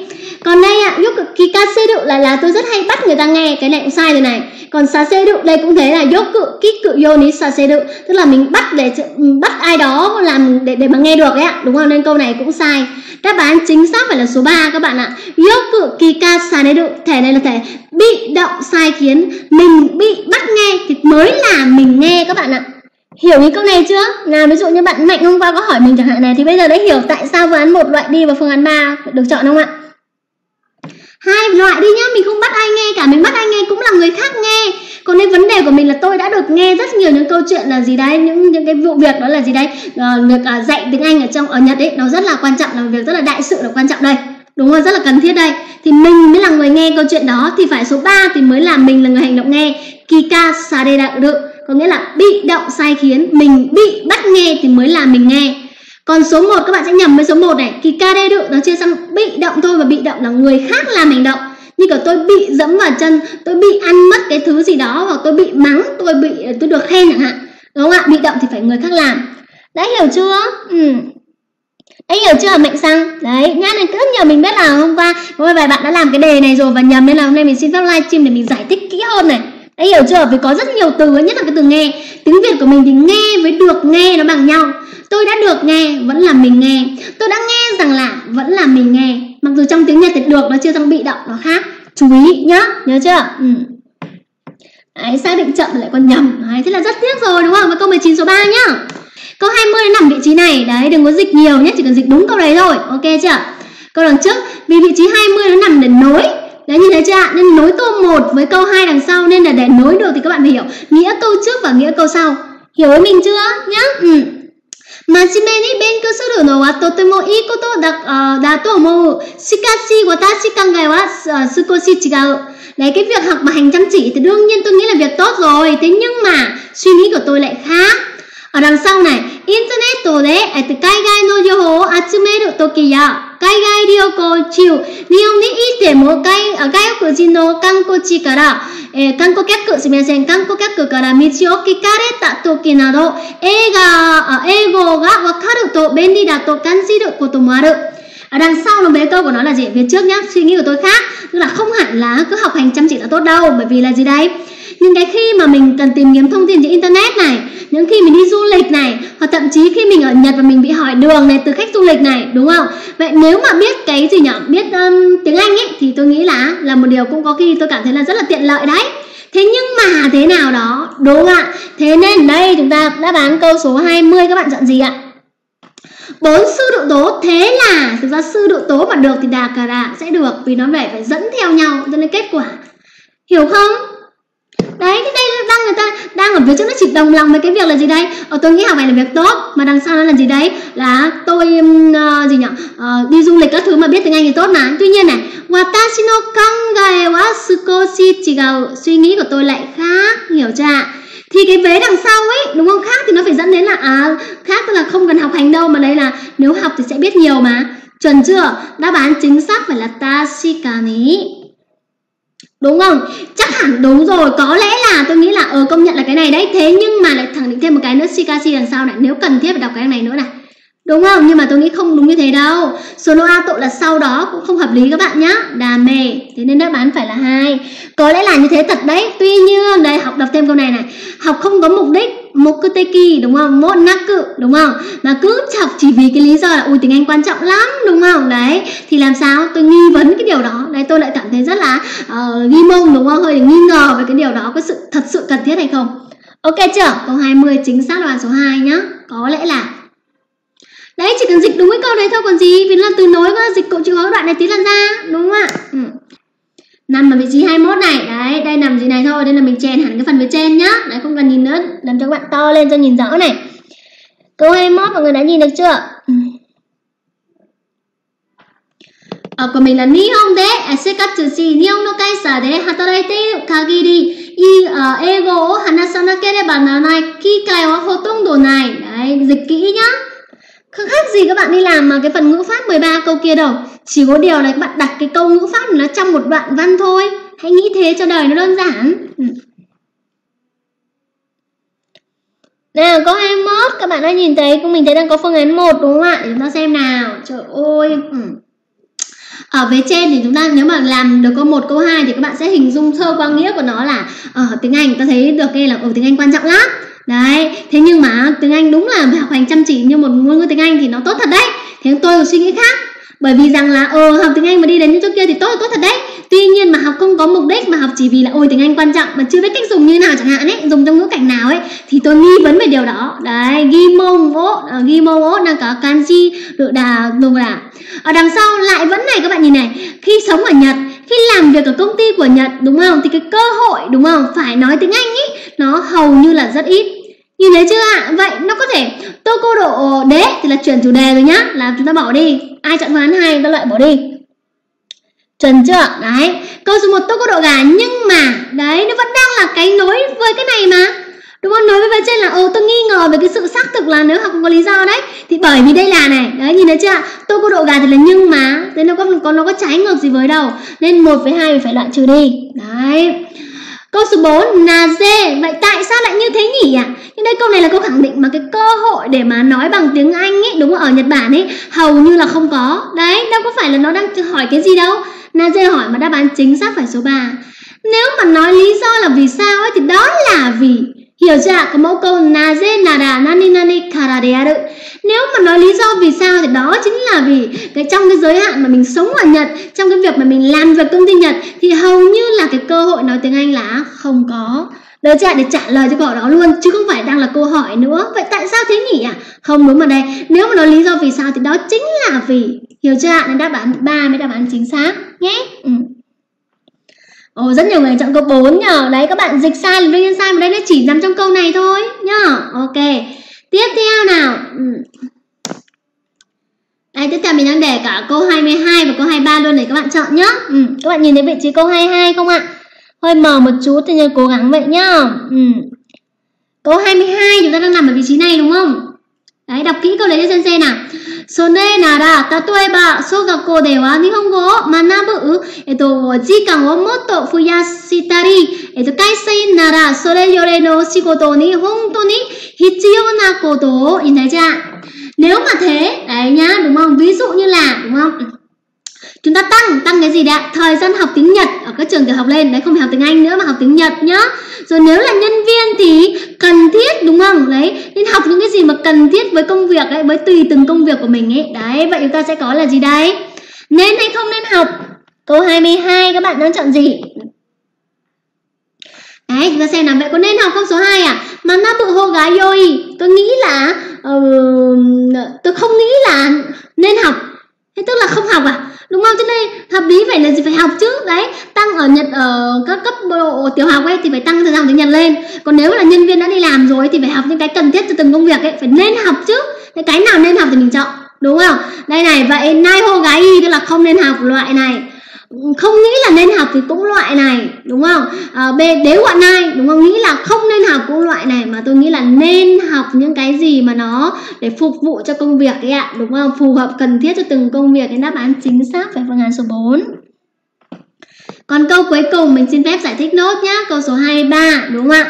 Còn đây ạ, yoku kikaseru là là tôi rất hay bắt người ta nghe, cái này cũng sai rồi này. Còn saseru đây cũng thế, là yoku kikuyo ni saseru, tức là mình bắt để bắt ai đó làm để để mà nghe được đấy ạ, đúng không? Nên câu này cũng sai. Đáp án chính xác phải là số ba các bạn ạ. Yoku kikaseru, thể này là thể bị động sai khiến, mình bị bắt nghe thì mới là mình nghe các bạn ạ. Hiểu ý câu này chưa? Nào ví dụ như bạn Mạnh hôm qua có hỏi mình chẳng hạn này, thì bây giờ đã hiểu tại sao phương án một loại đi và phương án ba được chọn không ạ? Hai loại đi nhá, mình không bắt ai nghe cả, mình bắt ai nghe cũng là người khác nghe. Còn đây vấn đề của mình là tôi đã được nghe rất nhiều những câu chuyện là gì đấy, những những cái vụ việc đó là gì đấy, việc uh, dạy tiếng Anh ở trong ở Nhật ấy nó rất là quan trọng, là việc rất là đại sự, là quan trọng đây, đúng không? Rất là cần thiết đây. Thì mình mới là người nghe câu chuyện đó, thì phải số ba thì mới là mình là người hành động nghe. Kikasareru có nghĩa là bị động sai khiến, mình bị bắt nghe thì mới là mình nghe. Còn số một các bạn sẽ nhầm với số một này. Kikareru nó chia sang bị động thôi, và bị động là người khác làm hành động. Như kiểu tôi bị dẫm vào chân, tôi bị ăn mất cái thứ gì đó, hoặc tôi bị mắng, tôi bị tôi được khen chẳng hạn. Đúng không ạ? Bị động thì phải người khác làm. Đã hiểu chưa? Ừ. Đã hiểu chưa Mạnh Sang? Đấy, nhá, này rất nhiều mình biết là hôm qua có vài bạn đã làm cái đề này rồi và nhầm, nên là hôm nay mình xin phép livestream để mình giải thích kỹ hơn này. Đã hiểu chưa? Vì có rất nhiều từ, nhất là cái từ nghe. Tiếng Việt của mình thì nghe với được nghe nó bằng nhau. Tôi đã được nghe vẫn là mình nghe. Tôi đã nghe rằng là vẫn là mình nghe. Mặc dù trong tiếng Nhật thì được nó chia sang bị động nó khác. Chú ý nhá, nhớ chưa? Ừ. Đấy, xác định chậm lại còn nhầm. Đấy, thế là rất tiếc rồi đúng không? Và câu mười chín số ba nhá. Câu hai mươi nó nằm vị trí này. Đấy, đừng có dịch nhiều nhé, chỉ cần dịch đúng câu đấy thôi. Ok chưa? Câu đằng trước vì vị trí hai mươi nó nằm để nối. Đấy, nhìn thấy chưa ạ? Nên nối câu một với câu hai đằng sau, nên là để nối được thì các bạn phải hiểu nghĩa câu trước và nghĩa câu sau. Hiểu với mình chưa nhá? Ừ. Majimeni benkyū suru no wa totemo ii koto da to omou. Shikashi watashi kangai wa sukoshi chigau. Đấy, cái việc học mà hành chăm chỉ thì đương nhiên tôi nghĩ là việc tốt rồi. Thế nhưng mà suy nghĩ của tôi lại khác. Ở đằng sau này, internet de kaigai no yohou atsumeru toki ya kaigai ryoukou chiu nihon ni itemo gaioku no kankochi kara kankokyaku sumimasen kankokyaku kara michi o kikareta toki nado eigo ga wakaru to benri da to kanjiru koto mo aru. Ở đằng sau nó bế câu của nó là gì? Phía trước nhá, suy nghĩ của tôi khác, tức là không hẳn là cứ học hành chăm chỉ là tốt đâu, bởi vì là gì đấy? Nhưng cái khi mà mình cần tìm kiếm thông tin trên internet này, những khi mình đi du lịch này, hoặc thậm chí khi mình ở Nhật và mình bị hỏi đường này từ khách du lịch này, đúng không? Vậy nếu mà biết cái gì nhỉ? Biết um, tiếng Anh ấy thì tôi nghĩ là là một điều cũng có khi tôi cảm thấy là rất là tiện lợi đấy. Thế nhưng mà thế nào đó, đúng không ạ? Thế nên đây chúng ta đã bán câu số hai mươi, các bạn chọn gì ạ? Bốn sư độ tố, thế là thực ra sư độ tố mà được thì đà cà đà sẽ được, vì nó phải phải dẫn theo nhau cho nên kết quả. Hiểu không? Đấy, cái đây đang người ta đang ở phía trước nó chỉ đồng lòng với cái việc là gì đây? Ờ, tôi nghĩ học này là việc tốt, mà đằng sau nó là gì đấy? Là tôi uh, gì nhỉ? Uh, đi du lịch các thứ mà biết tiếng Anh thì tốt mà. Tuy nhiên này, watashi no kangae wa sukoshi chigau, suy nghĩ của tôi lại khác, hiểu chưa ạ? Thì cái vế đằng sau ấy, đúng không, khác thì nó phải dẫn đến là à, khác tức là không cần học hành đâu, mà đấy là nếu học thì sẽ biết nhiều mà. Chuẩn chưa? Đáp án chính xác phải là tashikani. Đúng không? Chắc hẳn đúng rồi, có lẽ là tôi nghĩ là ờ công nhận là cái này đấy. Thế nhưng mà lại thẳng định thêm một cái nữa, shikashi đằng sau này, nếu cần thiết phải đọc cái này nữa này. Đúng không? Nhưng mà tôi nghĩ không đúng như thế đâu. Sono a tội là sau đó cũng không hợp lý các bạn nhá. Đà mê. Thế nên đáp án phải là hai. Có lẽ là như thế thật đấy. Tuy nhiên, đây học đọc thêm câu này này. Học không có mục đích, mokuteki, đúng không? Monaku, đúng không? Mà cứ học chỉ vì cái lý do là ui tiếng Anh quan trọng lắm, đúng không? Đấy, thì làm sao? Tôi nghi vấn cái điều đó. Đấy, tôi lại cảm thấy rất là uh, nghi mông, đúng không? Hơi nghi ngờ về cái điều đó có sự thật sự cần thiết hay không. Ok chưa? Câu hai mươi chính xác là đáp án số hai nhá. Có lẽ là đấy, chỉ cần dịch đúng cái câu đấy thôi còn gì, vì là từ nối qua dịch cụm chữ hóa đoạn này tí là ra, đúng không ạ? Ừ. Nằm ở vị trí hai mươi mốt này, đấy, đây nằm gì này thôi, đây là mình chèn hẳn cái phần phía trên nhá, đấy không cần nhìn nữa, làm cho các bạn to lên cho nhìn rõ này. Câu hai mươi mốt mọi người đã nhìn được chưa? Ừ. Ở của mình là Nihon de Asekatsushi Nihon no Kaisa de Hataraite iru Kagiri Ego o Hanasanakereba Nanai Kikai wa Hotondo nai. Đấy, dịch kỹ nhá. Không khác gì các bạn đi làm mà cái phần ngữ pháp mười ba câu kia đâu. Chỉ có điều là các bạn đặt cái câu ngữ pháp nó trong một đoạn văn thôi. Hãy nghĩ thế cho đời nó đơn giản. Ừ. Nào, câu hai mươi mốt các bạn đã nhìn thấy, mình thấy đang có phương án một đúng không ạ? Để chúng ta xem nào. Trời ơi. Ừ. Ở phía trên thì chúng ta nếu mà làm được câu một, câu hai thì các bạn sẽ hình dung sơ qua nghĩa của nó là ở uh, tiếng Anh ta thấy được nghe là ở tiếng Anh quan trọng lắm. Đấy, thế nhưng mà tiếng Anh đúng là học hành chăm chỉ như một ngôn ngữ tiếng Anh thì nó tốt thật đấy. Thế tôi có suy nghĩ khác. Bởi vì rằng là ờ học tiếng Anh mà đi đến những chỗ kia thì tốt là tốt thật đấy. Tuy nhiên mà học không có mục đích, mà học chỉ vì là ôi tiếng Anh quan trọng mà chưa biết cách dùng như nào chẳng hạn ấy, dùng trong ngữ cảnh nào ấy, thì tôi nghi vấn về điều đó. Đấy, gimowo, gimowo đang có kanji được đà dùng là. Ở đằng sau lại vẫn này các bạn nhìn này, khi sống ở Nhật, khi làm việc ở công ty của Nhật đúng không? Thì cái cơ hội đúng không? Phải nói tiếng Anh ấy nó hầu như là rất ít. Nhìn thấy chưa ạ? Vậy nó có thể tôi cô độ đế thì là chuyển chủ đề rồi nhá, là chúng ta bỏ đi. Ai chọn phương án hai ta loại bỏ đi. Chuẩn chưa? Đấy. Câu số một tôi có độ gà, nhưng mà đấy nó vẫn đang là cái nối với cái này mà. Đúng không? Nối với bên trên là ô tôi nghi ngờ về cái sự xác thực là nếu học không có lý do đấy. Thì bởi vì đây là này, đấy nhìn thấy chưa? Tôi có độ gà thì là nhưng mà, thế nó có nó có trái ngược gì với đâu. Nên một với hai mình phải loại trừ đi. Đấy. Câu số bốn, naze. Vậy tại sao lại như thế nhỉ ạ? Nhưng đây câu này là câu khẳng định mà cái cơ hội để mà nói bằng tiếng Anh ấy, đúng không? Ở Nhật Bản ấy hầu như là không có. Đấy, đâu có phải là nó đang hỏi cái gì đâu. Naze hỏi mà đáp án chính xác phải số ba. Nếu mà nói lý do là vì sao ấy thì đó là vì. Hiểu chưa ạ? Có mẫu câu naze nara nani nani kara dearu. Nếu mà nói lý do vì sao thì đó chính là vì cái trong cái giới hạn mà mình sống ở Nhật, trong cái việc mà mình làm việc công ty Nhật thì hầu như là cái cơ hội nói tiếng Anh là không có. Được chưa? Để trả lời cho câu đó luôn chứ không phải đang là câu hỏi nữa. Vậy tại sao thế nhỉ ạ? Không đúng ở đây. Nếu mà nói lý do vì sao thì đó chính là vì. Hiểu chưa ạ? Nên đáp án ba mới đáp án chính xác nhé. Ừ. Ồ, rất nhiều người chọn câu bốn nhờ. Đấy, các bạn dịch sai là đương nhiên sai, mà đây nó chỉ nằm trong câu này thôi nhá. Ok. Tiếp theo nào. Ừ. Đây, tiếp theo mình đang để cả câu hai mươi hai và câu hai mươi ba luôn để các bạn chọn nhá. Ừ. Các bạn nhìn thấy vị trí câu hai mươi hai không ạ? Hơi mờ một chút thì nhớ cố gắng vậy nhá. Ừ. Câu hai mươi hai chúng ta đang nằm ở vị trí này đúng không? Đấy, đọc kỹ câu đấy cho sensei nào. Sone nara tatoeba shogakkou de wa nihongo o manabu eto jikan o motto fuyashitari eto kaisei nara sore yore no shigoto ni hontou ni hitsuyou na koto o inaicha. Nếu mà thế, đấy nhá, đúng không? Ví dụ như là, đúng không? Chúng ta tăng, tăng cái gì đấy ạ? Thời gian học tiếng Nhật ở các trường tiểu học lên. Đấy, không phải học tiếng Anh nữa mà học tiếng Nhật nhá. Rồi nếu là nhân viên thì cần thiết, đúng không? Đấy, nên học những cái gì mà cần thiết với công việc ấy, với tùy từng công việc của mình ấy. Đấy, vậy chúng ta sẽ có là gì đấy? Nên hay không nên học? Câu hai mươi hai các bạn đang chọn gì? Đấy, chúng ta xem nào, vậy có nên học không số hai à? Manabu hoga yoi. Tôi nghĩ là... Uh, tôi không nghĩ là nên học. Thế tức là không học à? Đúng không? Thế nên hợp lý phải là gì? Phải học chứ. Đấy, tăng ở Nhật ở các cấp độ tiểu học ấy thì phải tăng thời gian tiếng Nhật lên. Còn nếu là nhân viên đã đi làm rồi thì phải học những cái cần thiết cho từng công việc ấy, phải nên học chứ. Đấy, cái nào nên học thì mình chọn, đúng không? Đây này, vậy nai hô gái y tức là không nên học loại này. Không nghĩ là nên học thì cũng loại này, đúng không? À, b đế quạ nai, đúng không? Nghĩ là không nên học cũng loại này, mà tôi nghĩ là nên học những cái gì mà nó để phục vụ cho công việc ấy ạ, đúng không? Phù hợp cần thiết cho từng công việc. Cái đáp án chính xác phải phương án số bốn. Còn câu cuối cùng mình xin phép giải thích nốt nhá, câu số hai mươi ba, đúng không ạ?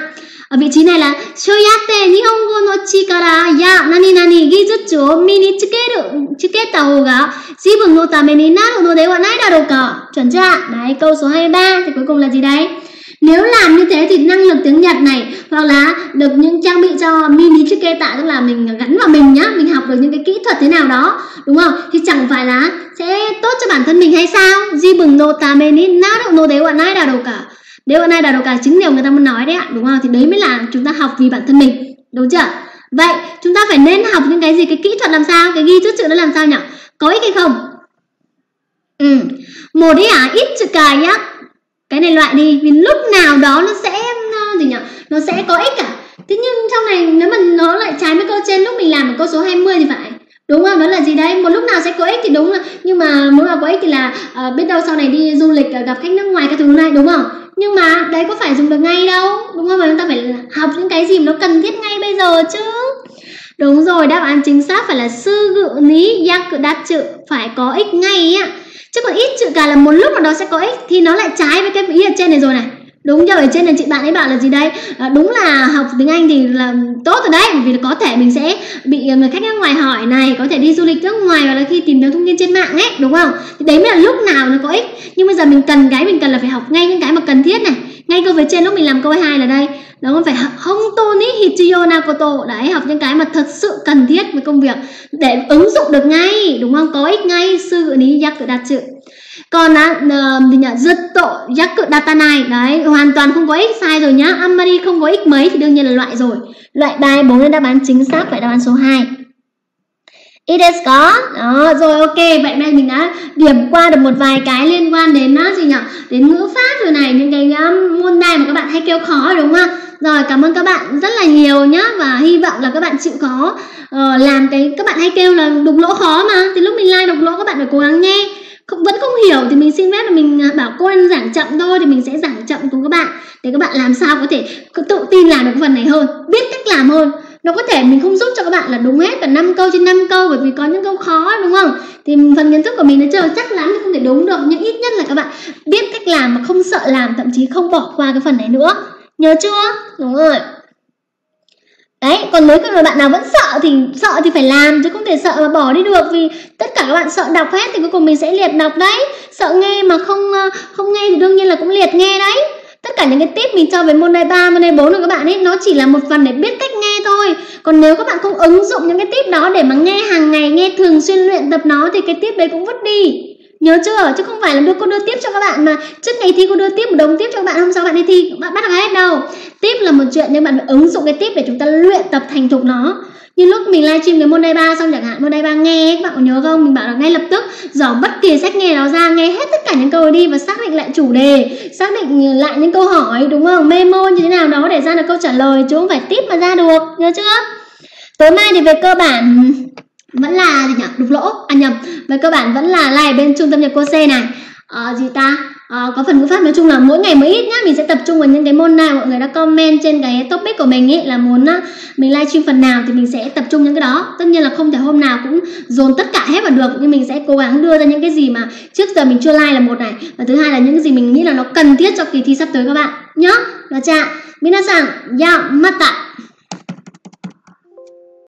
Ở vị trí này là shoyatte nihongo no chikara ya nani nani gizutsu o minitsukeru tsuketa hoga jibun no tame ni naru no de wa nai daru ka. Chuẩn chưa ạ? Đấy, câu số hai mươi ba thì cuối cùng là gì đấy? Nếu làm như thế thì năng lực tiếng Nhật này hoặc là được những trang bị cho mini tsuketa, tức là mình gắn vào mình nhá, mình học được những cái kỹ thuật thế nào đó, đúng không? Thì chẳng phải là sẽ tốt cho bản thân mình hay sao? Jibun no tame ni naru no de wa nai daru ka. Nếu hôm nay đào đầu cả chính điều người ta muốn nói đấy ạ, đúng không? Thì đấy mới là chúng ta học vì bản thân mình, đúng chưa? Vậy chúng ta phải nên học những cái gì, cái kỹ thuật làm sao, cái ghi chút chữ nó làm sao nhỉ? Có ích hay không? Ừ. Một đấy ạ, ít chữ cài nhá. Cái này loại đi, vì lúc nào đó nó sẽ gì nhỉ? Nó sẽ có ích cả. Thế nhưng trong này nếu mà nó lại trái với câu trên lúc mình làm ở câu số hai mươi thì phải, đúng không? Đó là gì đấy? Một lúc nào sẽ có ích thì đúng là, nhưng mà muốn là có ích thì là à, biết đâu sau này đi du lịch gặp khách nước ngoài các thứ này, đúng không? Nhưng mà đấy có phải dùng được ngay đâu, đúng không? Mà chúng ta phải học những cái gì mà nó cần thiết ngay bây giờ chứ. Đúng rồi, đáp án chính xác phải là sư gự ní yak đạt chữ, phải có ích ngay ạ. Chứ còn ít chữ cả là một lúc mà nó sẽ có ích thì nó lại trái với cái ý ở trên này rồi này. Đúng rồi, ở trên là chị bạn ấy bảo là gì đây? À, đúng là học tiếng Anh thì là tốt rồi đấy, vì có thể mình sẽ bị người khách nước ngoài hỏi này, có thể đi du lịch nước ngoài hoặc là khi tìm kiếm thông tin trên mạng ấy, đúng không? Thì đấy mới là lúc nào nó có ích. Nhưng bây giờ mình cần cái mình cần là phải học ngay những cái mà cần thiết này. Ngay câu về trên lúc mình làm câu hai là đây, nó không phải không toni hitsuyo nakoto, đấy, học những cái mà thật sự cần thiết với công việc để ứng dụng được ngay, đúng không? Có ích ngay, sư gợi ý yak đạt chữ. Còn á, thì nhỉ, rất tội giác cự data này, đấy, hoàn toàn không có ích, sai rồi nhá. Amari không có ích mấy thì đương nhiên là loại rồi. Loại bài bốn nên đáp án chính xác phải đáp án số hai. Ides có. Đó, rồi ok, vậy nay mình đã điểm qua được một vài cái liên quan đến á, gì nhỉ? Đến ngữ pháp rồi này, những cái môn bài mà các bạn hay kêu khó đúng không? Rồi, cảm ơn các bạn rất là nhiều nhá, và hy vọng là các bạn chịu khó uh, làm cái các bạn hay kêu là đục lỗ khó mà, thì lúc mình like đục lỗ các bạn phải cố gắng nghe. Không, vẫn không hiểu thì mình xin phép là mình bảo cô em giảng chậm thôi, thì mình sẽ giảng chậm cùng các bạn để các bạn làm sao có thể tự tin làm được phần này hơn, biết cách làm hơn. Nó có thể mình không giúp cho các bạn là đúng hết cả năm câu trên năm câu, bởi vì có những câu khó đúng không? Thì phần kiến thức của mình nó chưa chắc lắm thì không thể đúng được, nhưng ít nhất là các bạn biết cách làm mà không sợ làm, thậm chí không bỏ qua cái phần này nữa. Nhớ chưa? Đúng rồi. Đấy, còn nếu các bạn nào vẫn sợ thì sợ thì phải làm, chứ không thể sợ mà bỏ đi được, vì tất cả các bạn sợ đọc hết thì cuối cùng mình sẽ liệt đọc đấy, sợ nghe mà không không nghe thì đương nhiên là cũng liệt nghe đấy. Tất cả những cái tip mình cho về môn đề ba, môn đề bốn của các bạn ấy nó chỉ là một phần để biết cách nghe thôi. Còn nếu các bạn không ứng dụng những cái tip đó để mà nghe hàng ngày, nghe thường xuyên, luyện tập nó thì cái tip đấy cũng vứt đi. Nhớ chưa? Chứ không phải là đưa cô đưa tiếp cho các bạn mà trước ngày thi cô đưa tiếp một đống tiếp cho các bạn, hôm sau bạn đi thi các bạn bắt được hết đâu. Tiếp là một chuyện, nhưng bạn phải ứng dụng cái tiếp để chúng ta luyện tập thành thục nó. Như lúc mình livestream cái môn đề ba xong chẳng hạn, môn đề ba nghe các bạn có nhớ không? Mình bảo là ngay lập tức dở bất kỳ sách nghề nào ra, nghe hết tất cả những câu đi và xác định lại chủ đề, xác định lại những câu hỏi đúng không? Memo như thế nào đó để ra được câu trả lời, chứ không phải tiếp mà ra được. Nhớ chưa? Tối mai thì về cơ bản vẫn là gì nhỉ? Đục lỗ à nhầm. Về cơ bản vẫn là live bên trung tâm Nhật Cô C này. À, gì ta? À, có phần ngữ pháp nói chung là mỗi ngày một ít nhá, mình sẽ tập trung vào những cái môn nào mọi người đã comment trên cái topic của mình ấy, là muốn mình livestream phần nào thì mình sẽ tập trung những cái đó. Tất nhiên là không thể hôm nào cũng dồn tất cả hết vào được, nhưng mình sẽ cố gắng đưa ra những cái gì mà trước giờ mình chưa like là một này, và thứ hai là những gì mình nghĩ là nó cần thiết cho kỳ thi sắp tới các bạn nhá. Đó cha. Minna-san, yamata.